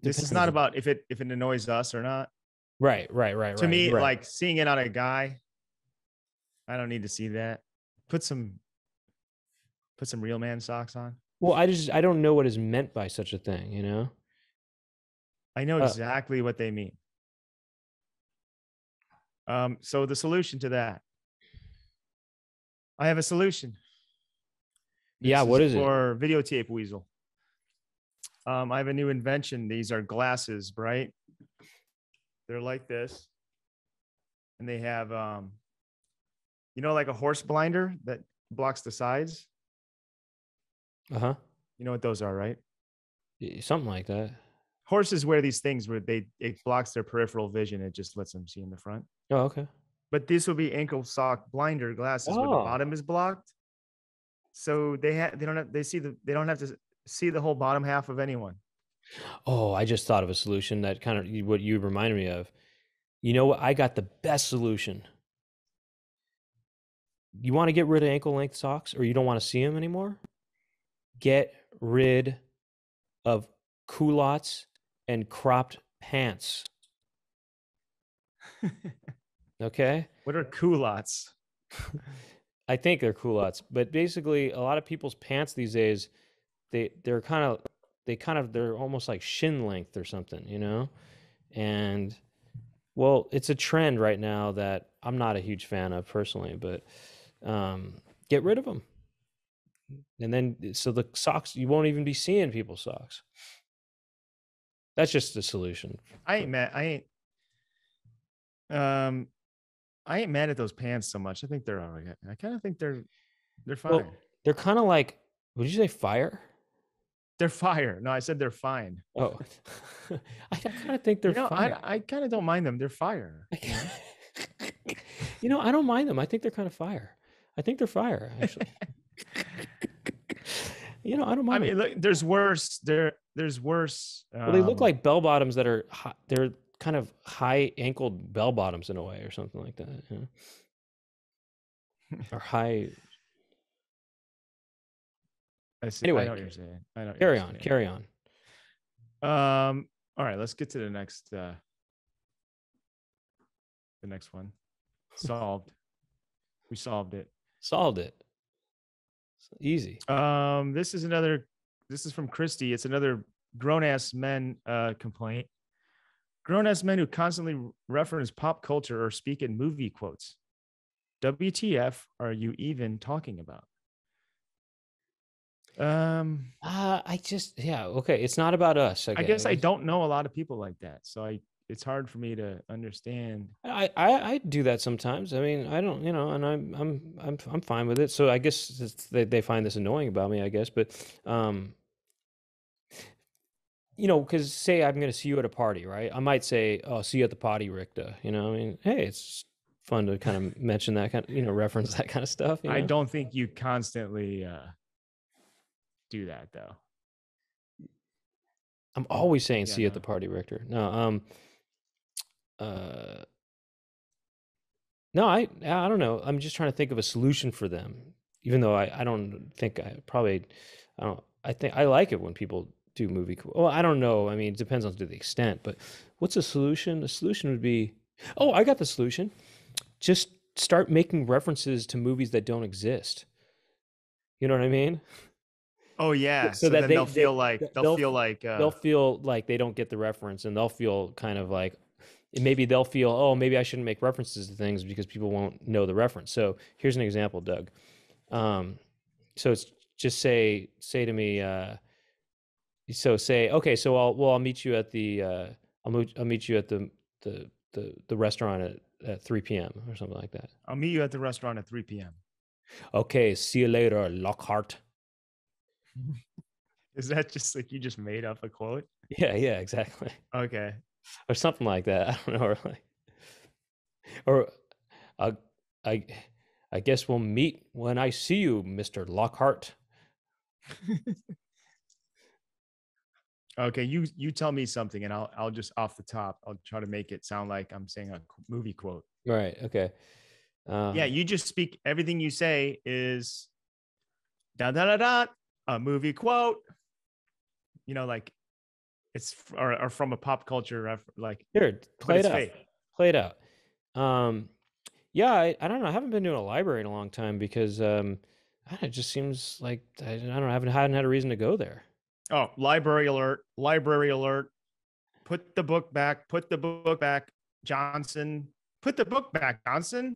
this Depends. Is not about if it if it annoys us or not. Right, right, right. To right, me, right. Like seeing it on a guy, I don't need to see that. Put some, put some real man socks on. Well, I just I don't know what is meant by such a thing, you know. I know exactly uh, what they mean. Um, so the solution to that, I have a solution. This yeah, what is, is it? Or Videotape Weasel. Um, I have a new invention. These are glasses, right? They're like this, and they have, um, you know, like a horse blinder that blocks the sides. Uh-huh. You know what those are, right? Something like that. Horses wear these things where they it blocks their peripheral vision. It just lets them see in the front. Oh, okay. But this will be ankle sock blinder glasses oh. where the bottom is blocked. So they have they don't have, they see the they don't have to see the whole bottom half of anyone. Oh, I just thought of a solution that kind of what you reminded me of. You know what? I got the best solution. You want to get rid of ankle length socks or you don't want to see them anymore? Get rid of culottes and cropped pants. Okay. What are culottes? I think they're culottes, but basically a lot of people's pants these days, they, they're kind of... They kind of, they're almost like shin length or something, you know? And, well, it's a trend right now that I'm not a huge fan of personally, but um, get rid of them. And then, so the socks, you won't even be seeing people's socks. That's just the solution. I ain't mad. I ain't, um, I ain't mad at those pants so much. I think they're all right. I kind of think they're, they're fine. Well, they're kind of like, would you say fire? They're fire. No, I said they're fine. Oh, I kind of think they're. You know, fire. I I kind of don't mind them. They're fire. You know, I don't mind them. I think they're kind of fire. I think they're fire actually. You know, I don't mind. I mean, them. Look, there's worse. There, there's worse. Um, well, they look like bell bottoms that are. High, they're kind of high ankled bell bottoms in a way, or something like that. You know? Or high. I see. Anyway, I know what you're saying. I know what carry you're on, saying. carry on. Um, all right, let's get to the next, uh, the next one. Solved. We solved it. Solved it. It's easy. Um, this is another. This is from Christy. It's another grown-ass men uh, complaint. Grown-ass men who constantly reference pop culture or speak in movie quotes. W T F are you even talking about? Um, uh, I just, yeah. Okay. It's not about us. I guess. I guess I don't know a lot of people like that. So I, it's hard for me to understand. I, I, I do that sometimes. I mean, I don't, you know, and I'm, I'm, I'm, I'm fine with it. So I guess it's, they, they find this annoying about me, I guess. But, um, you know, cause say I'm going to see you at a party, right? I might say, oh, see you at the party, Richter. You know, I mean, hey, it's fun to kind of mention that kind of, you know, reference that kind of stuff. You know? I don't think you constantly, uh, do that though. I'm always saying yeah, see you no. at the party, Richter. No, um, uh, No, I I don't know. I'm just trying to think of a solution for them. Even though I, I don't think I probably I don't I think I like it when people do movie. Well, I don't know. I mean, it depends on to the extent. But what's a solution? A solution would be oh, I got the solution. Just start making references to movies that don't exist. You know what I mean? Oh yeah. So, so that then they, they'll feel they, like they'll, they'll feel like uh... they'll feel like they don't get the reference, and they'll feel kind of like. And maybe they'll feel, oh, maybe I shouldn't make references to things because people won't know the reference. So here's an example, Doug. Um, so it's just say, say to me, uh, so say, okay, so I'll, well, I'll meet you at the, uh, I'll, mo- I'll meet you at the, the, the, the restaurant at, at three p.m. or something like that. I'll meet you at the restaurant at three p.m. Okay. See you later, Lockhart. Is that just like, you just made up a quote? Yeah. Yeah, exactly. Okay. Or something like that. I don't know. Or, like, or uh, I, I guess we'll meet when I see you, Mister Lockhart. Okay, you you tell me something, and I'll I'll just off the top, I'll try to make it sound like I'm saying a movie quote. Right. Okay. Um, yeah, you just speak. Everything you say is da da da da a movie quote. You know, like. It's or, or from a pop culture, like here, play it out. Fake. Play it out. Um, yeah, I, I don't know. I haven't been to a library in a long time because um, I don't know, it just seems like I, I don't know. I haven't, I haven't had a reason to go there. Oh, library alert! Library alert! Put the book back. Put the book back, Johnson. Put the book back, Johnson.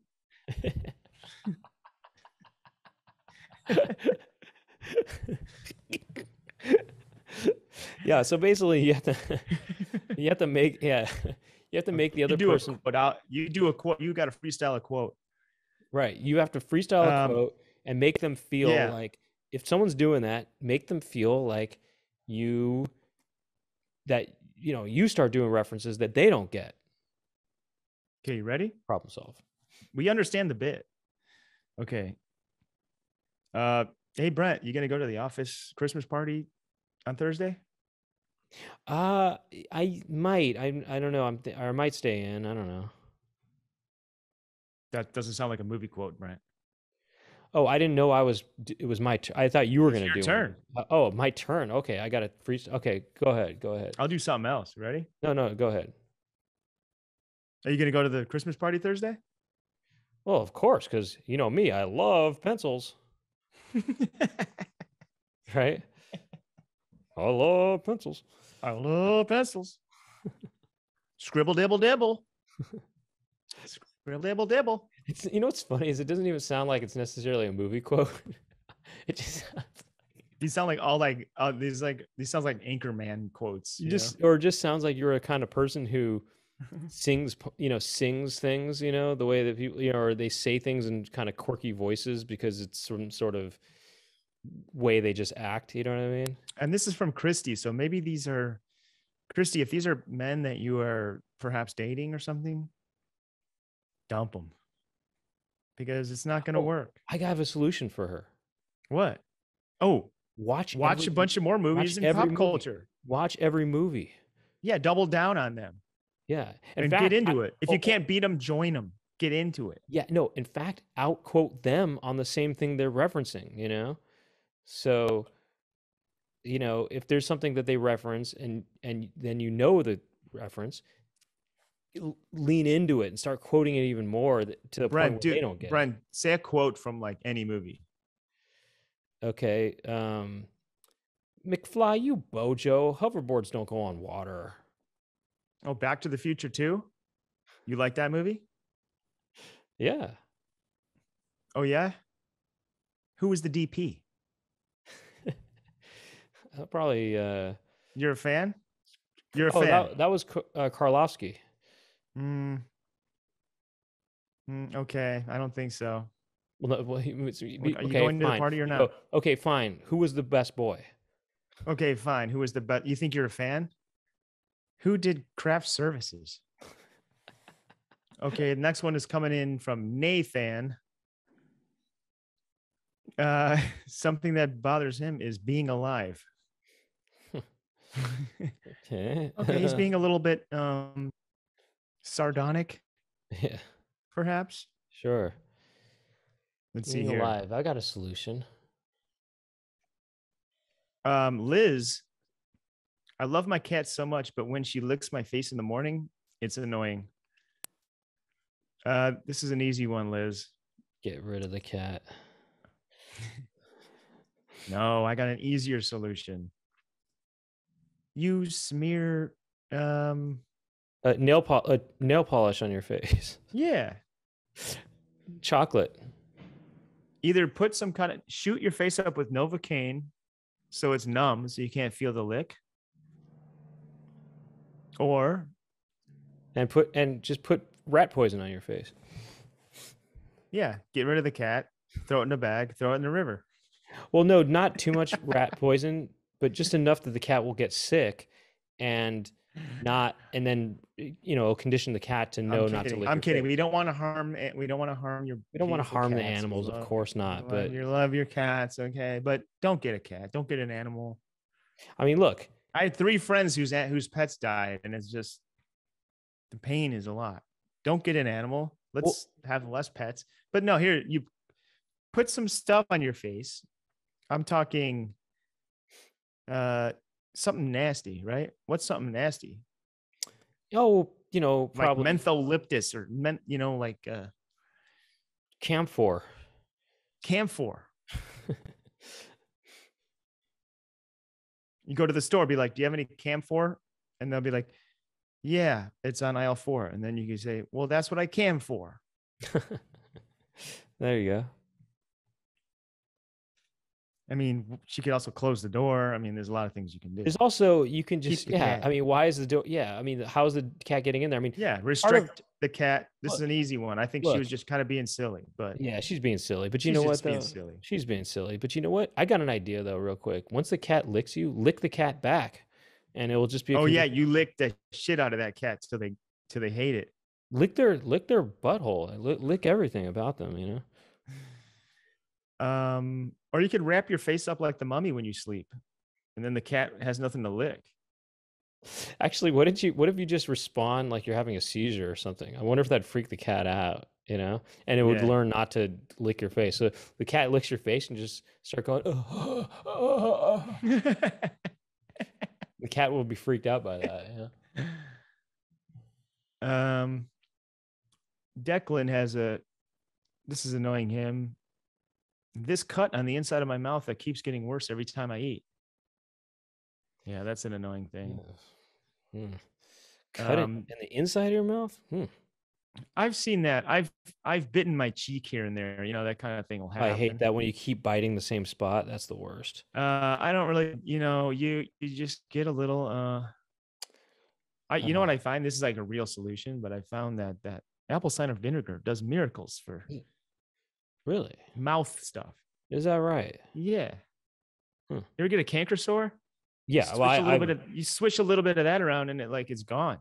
Yeah, so basically you have to you have to make yeah you have to make the other you person put out you do a quote, you got to freestyle a quote, right? You have to freestyle a um, quote and make them feel yeah. like if someone's doing that, make them feel like you that you know you start doing references that they don't get. Okay, you ready? Problem solved. We understand the bit. Okay. Uh, hey Brent, you gonna go to the office Christmas party on Thursday? Uh, I might. I I don't know. I'm th- I might stay in. I don't know. That doesn't sound like a movie quote, Brent. Oh, I didn't know I was. It was my. T- I thought you were going to do it. Your turn. Uh, oh, my turn. Okay, I got to freeze. Okay, go ahead. Go ahead. I'll do something else. Ready? No, no. Go ahead. Are you going to go to the Christmas party Thursday? Well, of course, because you know me. I love pencils. Right. I love pencils. I love pencils. Scribble, dibble, dibble. Scribble, dibble, dibble. It's, you know what's funny is it doesn't even sound like it's necessarily a movie quote. It just sounds like... These sound like all like uh, these like these sounds like Anchorman quotes. You just know? Or it just sounds like you're a kind of person who sings, you know, sings things, you know, the way that people, you know, or they say things in kind of quirky voices because it's some sort of way they just act, you know what I mean? And this is from Christy, so maybe these are Christy, if these are men that you are perhaps dating or something, dump them because it's not going to oh, work. I have a solution for her. What? Oh, watch watch every, a bunch of more movies in pop movie. culture. Watch every movie. Yeah, double down on them. Yeah, in and fact, get into I, it. If oh, you can't beat them, join them. Get into it. Yeah, no, in fact, out quote them on the same thing they're referencing, you know? So, you know, if there's something that they reference and and then you know the reference, lean into it and start quoting it even more to the Brent, point where dude, they don't get Brent, it. Brent, say a quote from like any movie. Okay. Um, McFly, you bojo. Hoverboards don't go on water. Oh, Back to the Future two? You like that movie? Yeah. Oh, yeah? Who was the D P? Uh, probably uh you're a fan you're a oh, fan that, that was uh, Karlofsky. Mm. Mm, okay, I don't think so. Well, no, well he, he, he, are you okay, going fine. to the party or not? Oh, okay, fine. Who was the best boy? Okay, fine. Who was the best? You think you're a fan? Who did craft services? Okay, the next one is coming in from Nathan. Uh, something that bothers him is being alive. Okay. Okay, he's being a little bit um sardonic. Yeah. Perhaps. Sure. Let's Being see here. Alive. I got a solution. Um, Liz, I love my cat so much, but when she licks my face in the morning, it's annoying. Uh, this is an easy one, Liz. Get rid of the cat. No, I got an easier solution. You smear um, uh, nail po- uh, nail polish on your face. Yeah. Chocolate. Either put some kind of, shoot your face up with Novocaine so it's numb so you can't feel the lick. Or. And put, and just put rat poison on your face. Yeah. Get rid of the cat. Throw it in a bag. Throw it in the river. Well, no, not too much rat poison, but just enough that the cat will get sick and not, and then, you know, condition the cat to know not to lick. I'm kidding. We don't want to harm it. We don't want to harm your, we don't want to harm the animals. Of course not. But you love your cats. Okay. But don't get a cat. Don't get an animal. I mean, look, I had three friends whose, whose pets died, and it's just, the pain is a lot. Don't get an animal. Let's well, have less pets. But no, here, you put some stuff on your face. I'm talking uh, something nasty, right? What's something nasty? Oh, you know, probably like mentholyptus or, men, you know, like uh, camphor. Camphor. You go to the store, be like, do you have any camphor? And they'll be like, yeah, it's on aisle four. And then you can say, well, that's what I came for. There you go. I mean, she could also close the door. I mean, there's a lot of things you can do. There's also, you can just, yeah. Cat. I mean, why is the door? Yeah. I mean, how's the cat getting in there? I mean, yeah. Restrict of, the cat. This look, is an easy one. I think look, she was just kind of being silly, but yeah, she's being silly, but you know what? Being silly. She's being silly, but you know what? I got an idea though, real quick. Once the cat licks you, lick the cat back and it will just be, oh yeah. You lick the shit out of that cat till they, till they hate it. Lick their, lick their butthole, lick, lick everything about them, you know? Um, or you could wrap your face up like the mummy when you sleep, and then the cat has nothing to lick. Actually, what did you? What if you just respond like you're having a seizure or something? I wonder if that'd freak the cat out, you know? And it would yeah. learn not to lick your face. So the cat licks your face and just start going. Oh, oh, oh, oh. The cat will be freaked out by that. Yeah. Um, Declan has a. This is annoying him. This cut on the inside of my mouth that keeps getting worse every time I eat. Yeah, that's an annoying thing. Yeah. Hmm. Cut um, it in the inside of your mouth? Hmm. I've seen that. I've I've bitten my cheek here and there. You know, that kind of thing will happen. I hate that when you keep biting the same spot. That's the worst. Uh, I don't really, you know, you you just get a little. Uh, I you uh-huh. know what I find? This is like a real solution, but I found that that apple cider vinegar does miracles for. Hey. Really? Mouth stuff. Is that right? Yeah. Hmm. You ever get a canker sore? Yeah. You switch, well, I, a little I, bit of, you switch a little bit of that around and it like it's gone.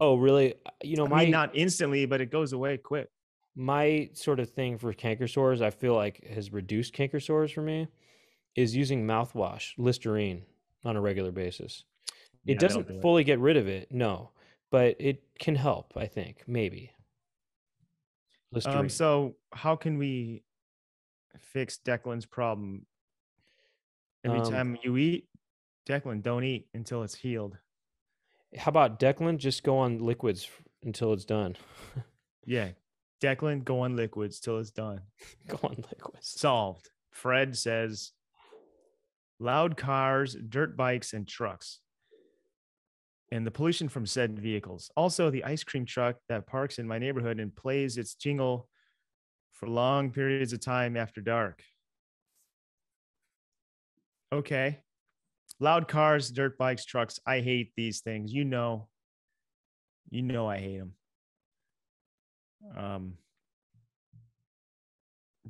Oh, really? You know, I my mean, not instantly, but it goes away quick. My sort of thing for canker sores, I feel like has reduced canker sores for me, is using mouthwash, Listerine, on a regular basis. It yeah, doesn't do fully it. get rid of it, no, but it can help, I think, maybe. Um, so how can we fix Declan's problem? Every um, time you eat, Declan, don't eat until it's healed. How about Declan, just go on liquids until it's done. Yeah. Declan, go on liquids till it's done. Go on liquids. Solved. Fred says loud cars, dirt bikes, and trucks. And the pollution from said vehicles. Also, the ice cream truck that parks in my neighborhood and plays its jingle for long periods of time after dark. Okay. Loud cars, dirt bikes, trucks. I hate these things. You know, you know I hate them. Um,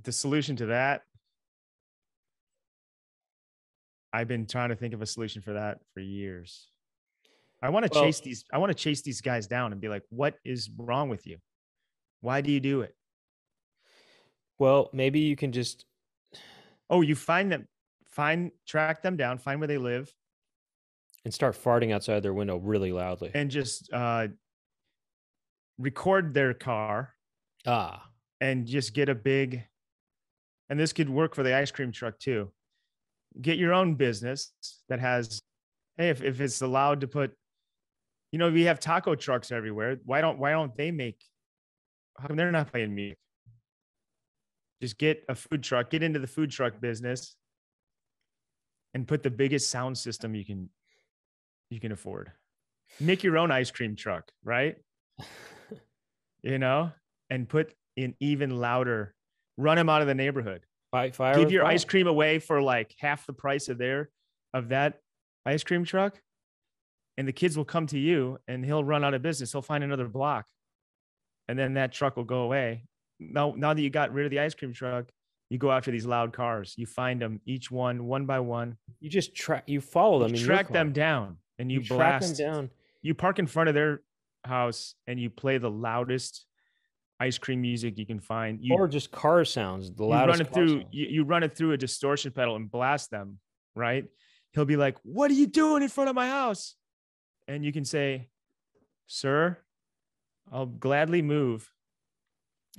the solution to that, I've been trying to think of a solution for that for years. I want to well, chase these. I want to chase these guys down and be like, "What is wrong with you? Why do you do it?" Well, maybe you can just. Oh, you find them, find track them down, find where they live, and start farting outside their window really loudly, and just uh, record their car. Ah, and just get a big, and this could work for the ice cream truck too. Get your own business that has, hey, if, if it's allowed to put, you know, we have taco trucks everywhere. Why don't, why don't they make, how come they're not playing music? Just get a food truck, get into the food truck business and put the biggest sound system you can, you can afford. Make your own ice cream truck, right? You know, and put in even louder, run them out of the neighborhood. Fight fire. Give your fire. Ice cream away for like half the price of their, of that ice cream truck. And the kids will come to you and he'll run out of business. He'll find another block. And then that truck will go away. Now, now that you got rid of the ice cream truck, you go after these loud cars. You find them each one, one by one. You just track, you follow them. You track them down and you, you blast them down. You park in front of their house and you play the loudest ice cream music you can find. You, or just car sounds. The loudest. You run it through, you, you run it through a distortion pedal and blast them, right? He'll be like, "What are you doing in front of my house?" And you can say, "Sir, I'll gladly move.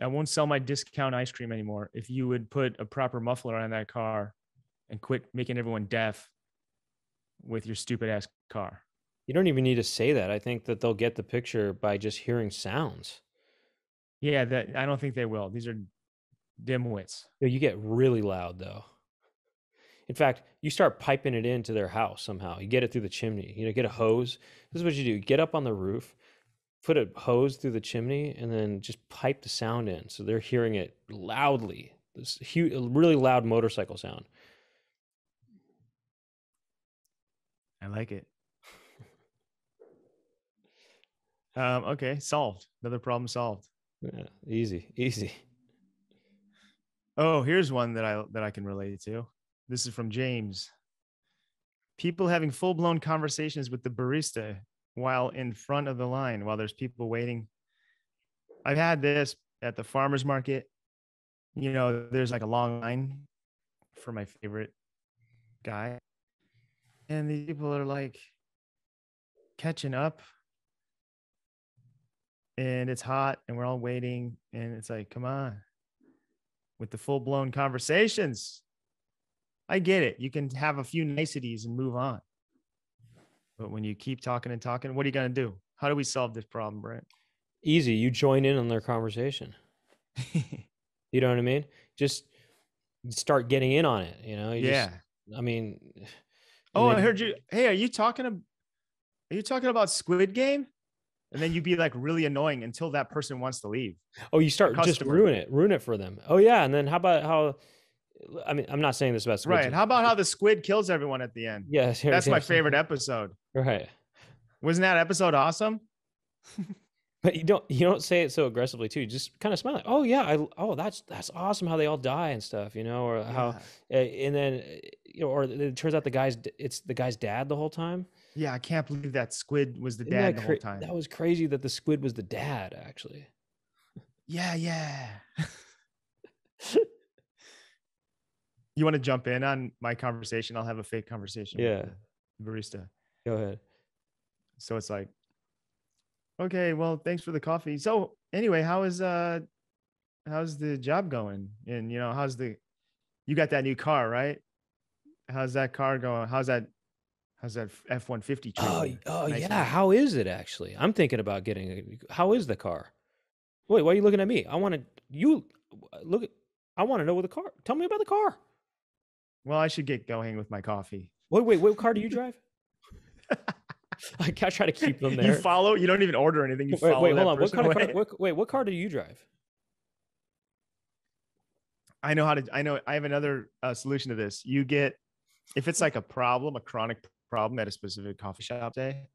I won't sell my discount ice cream anymore if you would put a proper muffler on that car and quit making everyone deaf with your stupid ass car." You don't even need to say that. I think that they'll get the picture by just hearing sounds. Yeah, that I don't think they will. These are dimwits. You get really loud though. In fact, you start piping it into their house somehow. You get it through the chimney. You know, get a hose. This is what you do. You get up on the roof, put a hose through the chimney, and then just pipe the sound in so they're hearing it loudly. This huge, really loud motorcycle sound. I like it. um, okay, solved. Another problem solved. Yeah, easy, easy. Oh, here's one that I that I can relate to. This is from James. People having full-blown conversations with the barista while in front of the line, while there's people waiting. I've had this at the farmer's market. You know, there's like a long line for my favorite guy. And the people are like catching up. And it's hot and we're all waiting. And it's like, come on. With the full-blown conversations. I get it. You can have a few niceties and move on. But when you keep talking and talking, what are you going to do? How do we solve this problem, Brent? Easy. You join in on their conversation. You know what I mean? Just start getting in on it. You know? You yeah. Just, I mean. Oh, I heard you. Hey, are you talking? About, are you talking about Squid Game? And then you'd be like really annoying until that person wants to leave. Oh, you start just ruin it, ruin it for them. Oh yeah. And then how about how? I mean, I'm not saying this about squid. Right. How about how the squid kills everyone at the end? Yes. That's my favorite episode. Right. Wasn't that episode awesome? But you don't, you don't say it so aggressively too. You just kind of smile. Like, oh yeah. I, oh, that's, that's awesome. How they all die and stuff, you know, or yeah. how, and then, you know, or it turns out the guy's, it's the guy's dad the whole time. Yeah. I can't believe that squid was the Isn't dad the whole time. That was crazy that the squid was the dad actually. Yeah. Yeah. You want to jump in on my conversation? I'll have a fake conversation. Yeah. With the barista. Go ahead. So it's like, okay, well, thanks for the coffee. So anyway, how is, uh, how's the job going? And you know, how's the, you got that new car, right? How's that car going? How's that, how's that F one fifty? Oh, oh nice yeah. Car. How is it actually? I'm thinking about getting, a, how is the car? Wait, why are you looking at me? I want to, you look, at, I want to know what the car, tell me about the car. Well, I should get going with my coffee. Wait, wait, what car do you drive? I try to keep them there. You follow? You don't even order anything. You wait, follow wait, hold on. What kind of car, what, wait, what car do you drive? I know how to, I know, I have another uh, solution to this. You get, if it's like a problem, a chronic problem at a specific coffee shop day,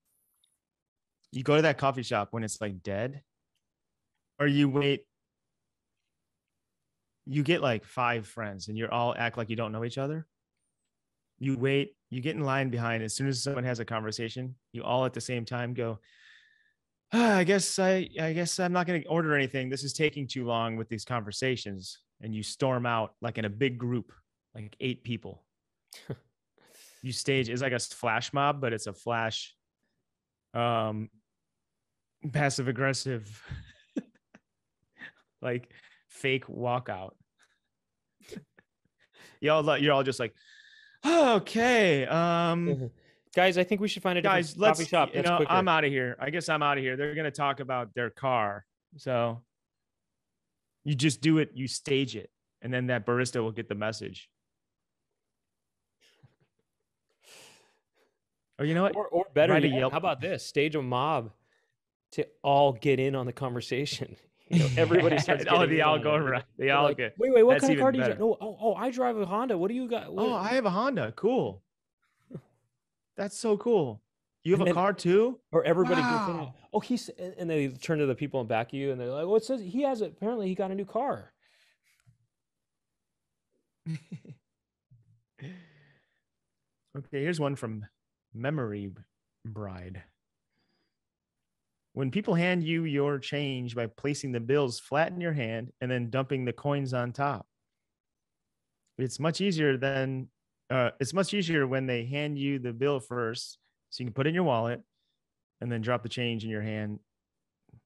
you go to that coffee shop when it's like dead, or you wait. You get like five friends and you're all act like you don't know each other. You wait, you get in line behind. As soon as someone has a conversation, you all at the same time go, ah, I guess I, I guess I'm not going to order anything. This is taking too long with these conversations. And you storm out like in a big group, like eight people. You stage, it's like a flash mob, but it's a flash, um, passive aggressive, like fake walkout. Y'all, you're all just like, oh, okay, um, guys, I think we should find a different guys, let's, coffee shop. You know, I'm out of here. I guess I'm out of here. They're gonna talk about their car, so you just do it. You stage it, and then that barista will get the message. Or you know what? Or, or better yet, Yelp. How about this? Stage a mob to all get in on the conversation. You know, everybody starts. Oh, they all go around. They all like, get. Wait, wait, what kind of car do you drive? Oh, oh, oh, I drive a Honda. What do you got? What? Oh, I have a Honda. Cool. That's so cool. You have and a then, car too? Or everybody wow. gets in. Oh, he's and they turn to the people in back of you and they're like, "Well, it says he has a, apparently he got a new car." Okay, here's one from Memory Bride. When people hand you your change by placing the bills flat in your hand and then dumping the coins on top, it's much easier than uh, it's much easier when they hand you the bill first, so you can put it in your wallet and then drop the change in your hand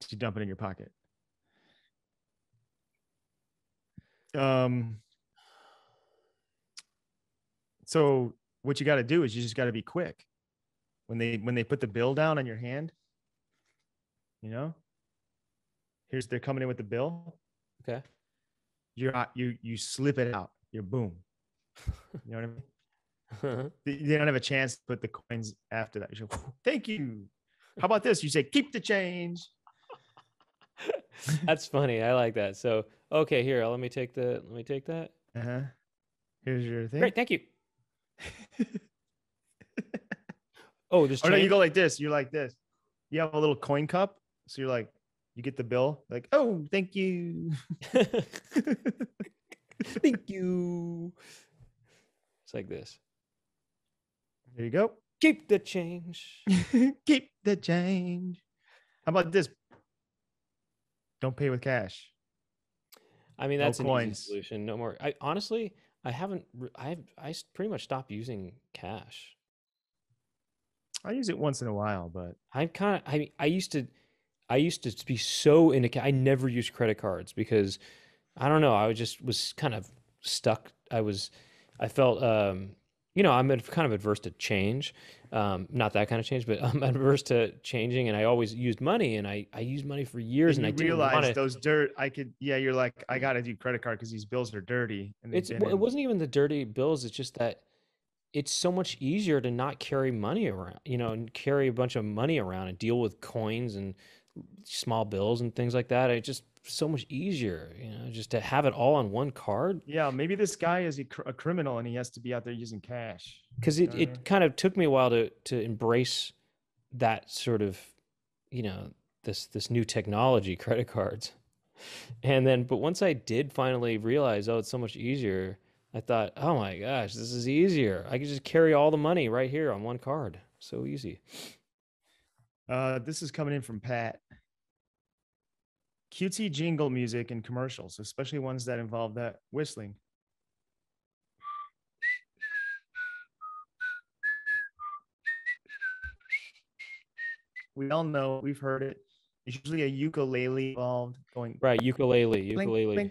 to dump it in your pocket. Um. So what you got to do is you just got to be quick when they when they put the bill down on your hand. You know, here's they're coming in with the bill. Okay, you're not, you you slip it out. You're boom. You know what I mean? Uh-huh. They don't have a chance to put the coins after that. You go, thank you. How about this? You say keep the change. That's funny. I like that. So okay, here let me take the let me take that. Uh huh. Here's your thing. Great, thank you. Oh, just or no, you go like this. You're like this. You have a little coin cup, so you're like, you get the bill, like, oh, thank you, thank you. It's like this. There you go. Keep the change. Keep the change. How about this? Don't pay with cash. I mean, that's no an easy solution. No more. I honestly, I haven't. I've I pretty much stopped using cash. I use it once in a while, but I'm kind of, I, I used to, I used to be so into, I never used credit cards because I don't know. I was just was kind of stuck. I was, I felt, um, you know, I'm kind of adverse to change. Um, not that kind of change, but I'm adverse to changing. And I always used money and I, I used money for years. And, and I realized those dirt, I could, yeah, you're like, I got to do credit card because these bills are dirty. And it's, it wasn't even the dirty bills. It's just that it's so much easier to not carry money around, you know, and carry a bunch of money around and deal with coins and small bills and things like that. It's just so much easier, you know, just to have it all on one card. Yeah, maybe this guy is a, cr a criminal and he has to be out there using cash. Because it, it kind of took me a while to to embrace that sort of, you know, this this new technology, credit cards. And then, but once I did finally realize, oh, it's so much easier, I thought, oh my gosh, this is easier. I could just carry all the money right here on one card. So easy. Uh, this is coming in from Pat. Cutesy jingle music and commercials, especially ones that involve that whistling. We all know, we've heard it. It's usually a ukulele involved going. Right, ukulele, ukulele.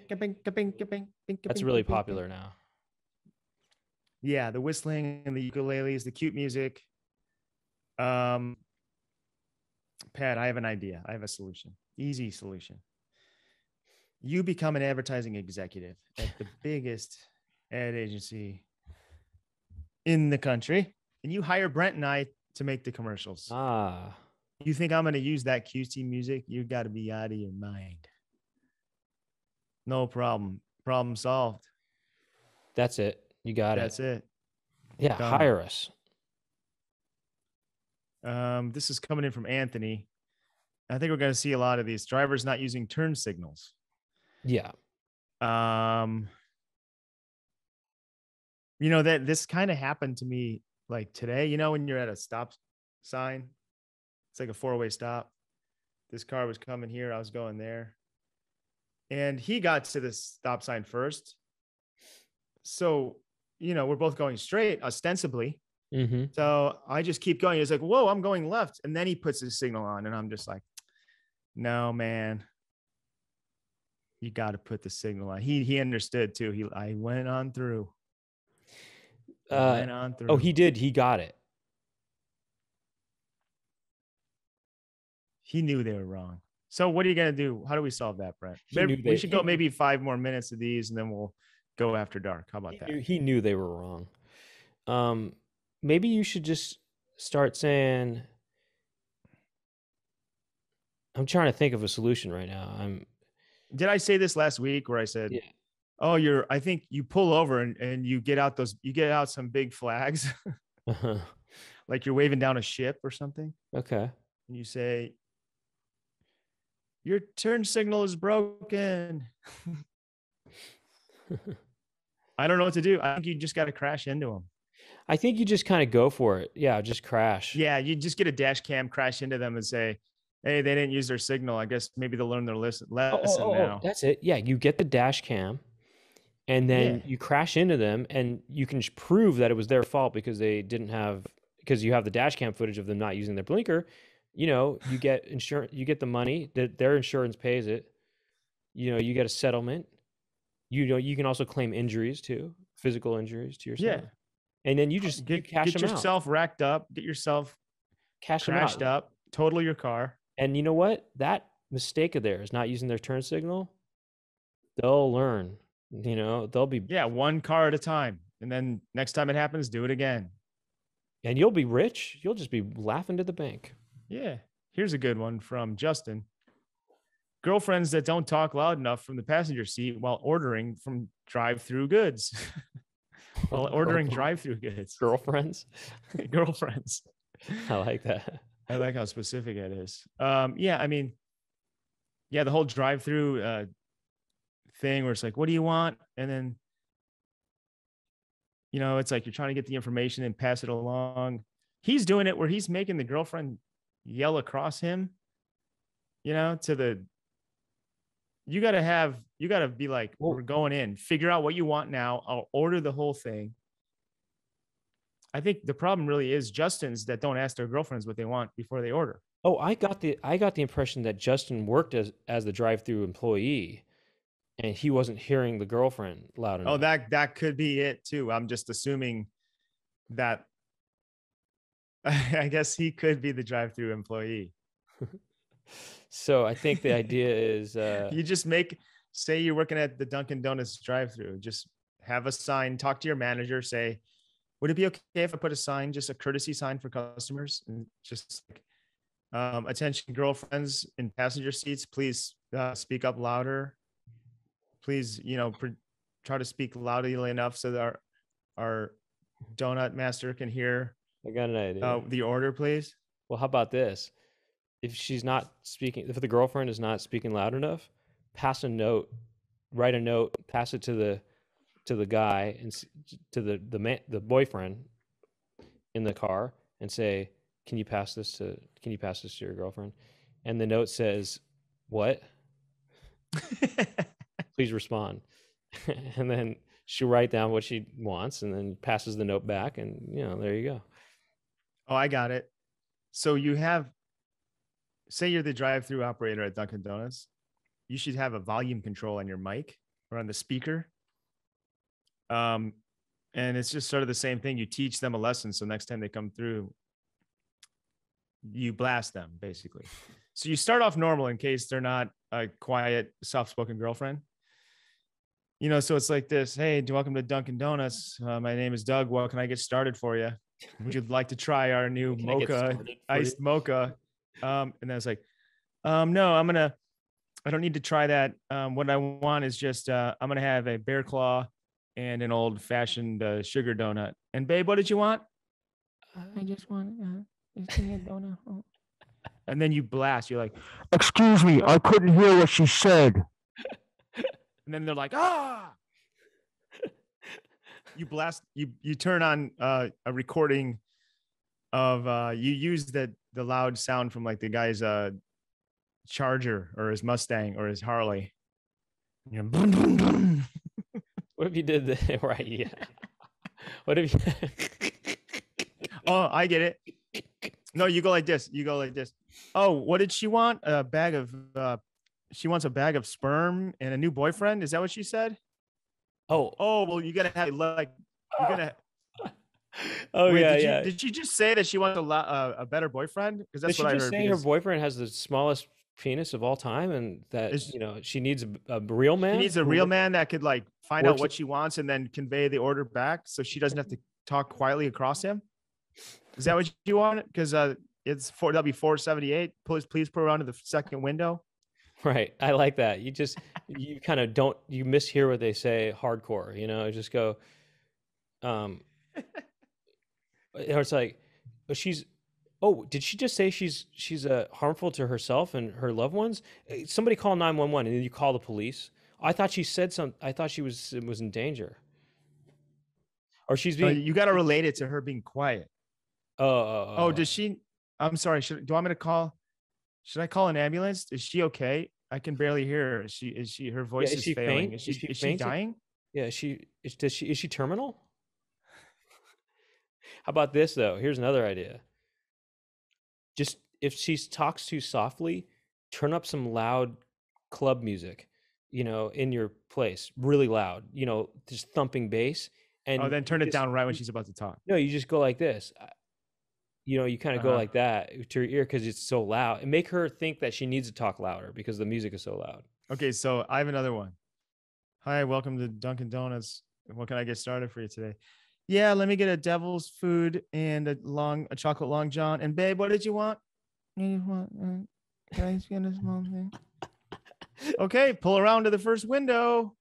That's really popular now. Yeah, the whistling and the ukulele is the cute music. Um, Pat, I have an idea. I have a solution. Easy solution. You become an advertising executive at the biggest ad agency in the country, and you hire Brent and I to make the commercials. Ah. You think I'm going to use that Q C music? You got to be out of your mind. No problem. Problem solved. That's it. You got That's it. That's it. Yeah, Done. Hire us. Um, this is coming in from Anthony. I think we're going to see a lot of these drivers not using turn signals. Yeah. Um, you know, that this kind of happened to me like today, you know, when you're at a stop sign, it's like a four-way stop. This car was coming here. I was going there. And he got to the stop sign first. So, you know, we're both going straight ostensibly. Mm-hmm. So I just keep going. It's like, whoa, I'm going left. And then he puts his signal on and I'm just like, no, man, you got to put the signal on. He he understood too. He I went on through. Uh, went on through. Oh, he did. He got it. He knew they were wrong. So what are you going to do? How do we solve that, Brent? Maybe, they, we should go maybe five more minutes of these, and then we'll go after dark. How about he that? Knew, he knew they were wrong. Um, maybe you should just start saying, I'm trying to think of a solution right now. I'm. Did I say this last week where I said, yeah. oh, you're, I think you pull over and, and you get out those, you get out some big flags, uh-huh. like you're waving down a ship or something. Okay. And you say, your turn signal is broken. I don't know what to do. I think you just got to crash into them. I think you just kind of go for it. Yeah. Just crash. Yeah. You just get a dash cam, crash into them and say, hey, they didn't use their signal. I guess maybe they'll learn their lesson oh, oh, oh, now. That's it. Yeah. You get the dash cam and then yeah. you crash into them, and you can prove that it was their fault because they didn't have, because you have the dash cam footage of them not using their blinker. You know, you get insurance, you get the money that their insurance pays it. You know, you get a settlement. You know, you can also claim injuries too, physical injuries to yourself. Yeah. And then you just get, you cash get them yourself out. racked up, get yourself cash crashed them out. up, total your car. And you know what? That mistake of theirs, not using their turn signal, they'll learn. You know, they'll be yeah, one car at a time, and then next time it happens, do it again. And you'll be rich. You'll just be laughing to the bank. Yeah. Here's a good one from Justin. Girlfriends that don't talk loud enough from the passenger seat while ordering from drive-through goods. While ordering drive-through goods. Girlfriends. Girlfriends. I like that. I like how specific it is. Um, yeah, I mean, yeah, the whole drive-through uh, thing where it's like, what do you want? And then, you know, it's like you're trying to get the information and pass it along. He's doing it where he's making the girlfriend yell across him, you know, to the, you got to have, you got to be like, well, we're going in, figure out what you want now. I'll order the whole thing. I think the problem really is Justin's that don't ask their girlfriends what they want before they order. Oh, I got the I got the impression that Justin worked as as the drive-through employee, and he wasn't hearing the girlfriend loud enough. Oh, that that could be it too. I'm just assuming that. I guess he could be the drive-through employee. So I think the idea is uh, you just make say you're working at the Dunkin' Donuts drive-through. Just have a sign. Talk to your manager. Say, would it be okay if I put a sign, just a courtesy sign for customers, and just like, um, attention girlfriends in passenger seats, please uh, speak up louder. Please, you know, pre- try to speak loudly enough so that our, our donut master can hear. I got an idea. Uh, the order, please. Well, how about this? If she's not speaking, if the girlfriend is not speaking loud enough, pass a note, write a note, pass it to the to the guy and to the the man, the boyfriend in the car, and say, can you pass this to, can you pass this to your girlfriend? And the note says, what? Please respond. And then she'll write down what she wants and then passes the note back, and you know, there you go. Oh, I got it. So you have, say you're the drive-through operator at Dunkin' Donuts. You should have a volume control on your mic or on the speaker. Um, and it's just sort of the same thing. You teach them a lesson. So next time they come through, you blast them basically. So you start off normal in case they're not a quiet, soft-spoken girlfriend, you know? So it's like this, hey, welcome to Dunkin' Donuts. Uh, my name is Doug. What can I get started for you? Would you like to try our new can mocha iced you? mocha? Um, and I was like, um, no, I'm going to, I don't need to try that. Um, what I want is just, uh, I'm going to have a bear claw and an old-fashioned uh, sugar donut. And babe, what did you want? I just want uh, just a donut. Oh. And then you blast. You're like, excuse me, I couldn't hear what she said. And then they're like, ah. You blast. You you turn on uh, a recording of uh, you use the the loud sound from like the guy's uh, Charger or his Mustang or his Harley. You know, boom, boom, boom. What if you did the right? Yeah. What if you? Oh, I get it. No, you go like this. You go like this. Oh, what did she want? A bag of uh, she wants a bag of sperm and a new boyfriend. Is that what she said? Oh, oh, well, you gotta have like, you gotta. Oh Wait, yeah, did yeah. You, did she just say that she wants a uh, a better boyfriend? Because that's did what she I just heard. Say her boyfriend has the smallest penis of all time, and that is, you know, she needs a, a real man. She needs a real man that could like find out what she wants and then convey the order back, so she doesn't have to talk quietly across him. Is that what you want? Because uh, it's four. That'll be four seventy eight. Please, please put her onto the second window. Right, I like that. You just you kind of don't you mishear what they say hardcore. You know, just go. Um, it's like, she's. Oh, did she just say she's she's uh, harmful to herself and her loved ones? Somebody call nine one one, and then you call the police. I thought she said some. I thought she was was in danger. Or she's being. So you got to relate it to her being quiet. Oh. Oh, oh. oh does she? I'm sorry. Should, do I want me to call? Should I call an ambulance? Is she okay? I can barely hear her. Is she? Is she? Her voice yeah, is, is failing. Faint? Is she? Is she, is she dying? Yeah. Is she is. Does she? Is she terminal? How about this though? Here's another idea. Just if she talks too softly, turn up some loud club music, you know, in your place, really loud, you know, just thumping bass. And oh, then turn it just, down right when she's about to talk. No, you just go like this. You know, you kind of uh-huh. go like that to her ear because it's so loud. And make her think that she needs to talk louder because the music is so loud. Okay, so I have another one. Hi, welcome to Dunkin' Donuts. What can I get started for you today? Yeah, let me get a devil's food and a long, a chocolate long john. And babe, what did you want? You want? Uh, can I just get a small thing? Okay, pull around to the first window.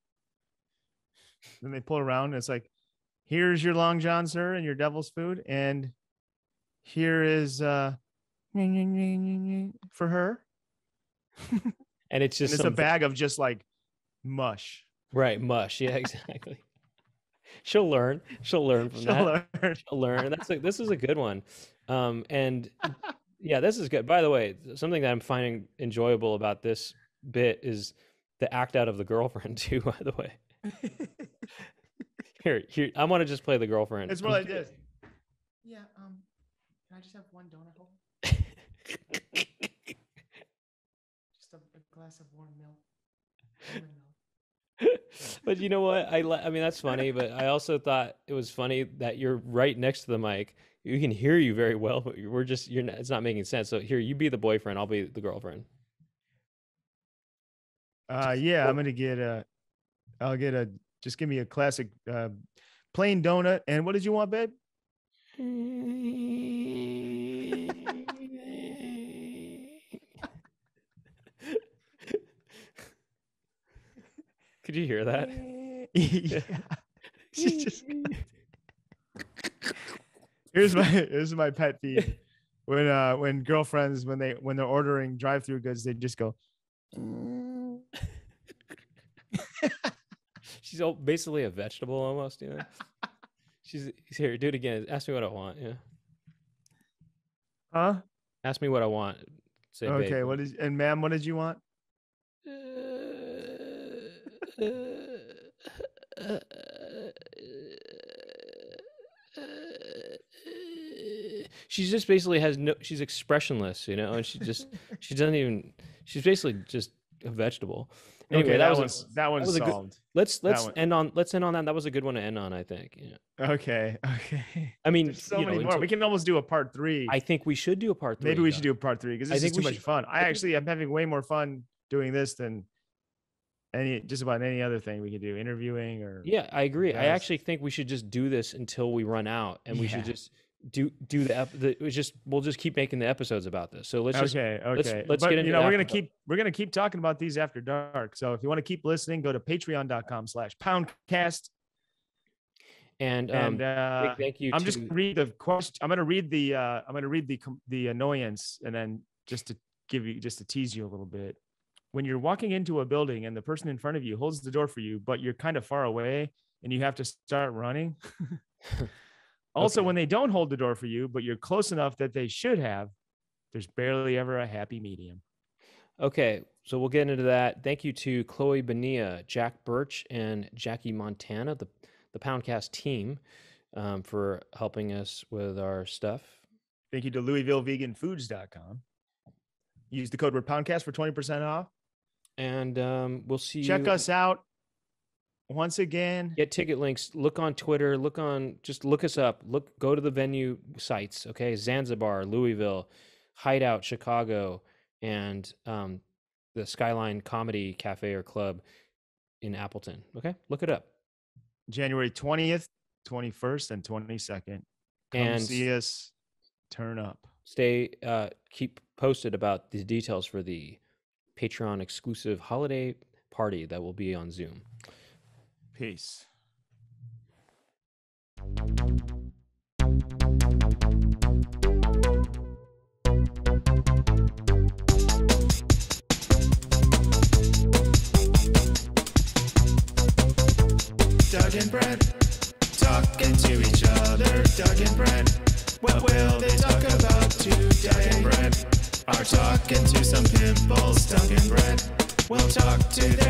Then they pull around, and it's like, here's your long john, sir, and your devil's food, and here is uh, for her. And it's just and it's some... a bag of just like mush. Right, mush. Yeah, exactly. She'll learn. She'll learn from She'll that. Learn. She'll learn. That's like this is a good one, um, and yeah, this is good. By the way, something that I'm finding enjoyable about this bit is the act out of the girlfriend too. By the way, here, here, I want to just play the girlfriend. It's more like this. Yeah. Um, can I just have one donut hole? Just a, a glass of warm milk. Warm milk. But you know what? I I mean, that's funny, but I also thought it was funny that you're right next to the mic. You can hear you very well, but we're just, you're not, it's not making sense. So here, you be the boyfriend. I'll be the girlfriend. Uh, yeah, I'm going to get a, I'll get a, just give me a classic uh, plain donut. And what did you want, babe? Could you hear that? Yeah. She's just... Here's my here's my pet peeve. When uh when girlfriends when they when they're ordering drive-through goods, they just go. She's all basically a vegetable almost, you know. She's here. Do it again. Ask me what I want. Yeah. Huh? Ask me what I want. Say, okay. Babe. What is and ma'am? What did you want? Uh, uh, uh, uh, she just basically has no, she's expressionless, you know, and she just, she doesn't even, she's basically just a vegetable. Anyway, okay, that, that was, that one's that was solved. Good, let's, let's end on, let's end on that. That was a good one to end on, I think. Yeah. Okay. Okay. I mean, there's so many know, more. Until, we can almost do a part three. I think we should do a part three. Maybe we though. should do a part three because this I think is too much should, fun. I, I actually think, I'm having way more fun doing this than any just about any other thing we could do, interviewing or yeah, I agree. Guys. I actually think we should just do this until we run out, and yeah. we should just do do the, ep the it's just we'll just keep making the episodes about this. So let's just, okay, okay. Let's, let's but, get into you know we're gonna dark. keep we're gonna keep talking about these after dark. So if you want to keep listening, go to patreon dot com slash poundcast. And um, and, uh, thank you. I'm just gonna read the question. I'm gonna read the uh, I'm gonna read the the annoyance, and then just to give you just to tease you a little bit. When you're walking into a building and the person in front of you holds the door for you, but you're kind of far away and you have to start running. Also, okay. When they don't hold the door for you, but you're close enough that they should have, there's barely ever a happy medium. Okay, so we'll get into that. Thank you to Chloe Bonilla, Jack Birch, and Jackie Montana, the, the Poundcast team, um, for helping us with our stuff. Thank you to Louisville Vegan Foods dot com. Use the code word Poundcast for twenty percent off. And um, we'll see Check you. Check us out. Once again, get ticket links. Look on Twitter. Look on, just look us up. Look, go to the venue sites. Okay, Zanzibar, Louisville, Hideout, Chicago, and um, the Skyline Comedy Cafe or Club in Appleton. Okay, look it up. January twentieth, twenty-first, and twenty-second. Come and see us. Turn up. Stay. Uh, keep posted about the details for the Patreon exclusive holiday party that will be on Zoom. Peace. Doug and Brent talking to each other. Doug and Brent, what will they talk about today? Doug and Brent are talking to some pimples. Doug and Brent, we'll talk to them.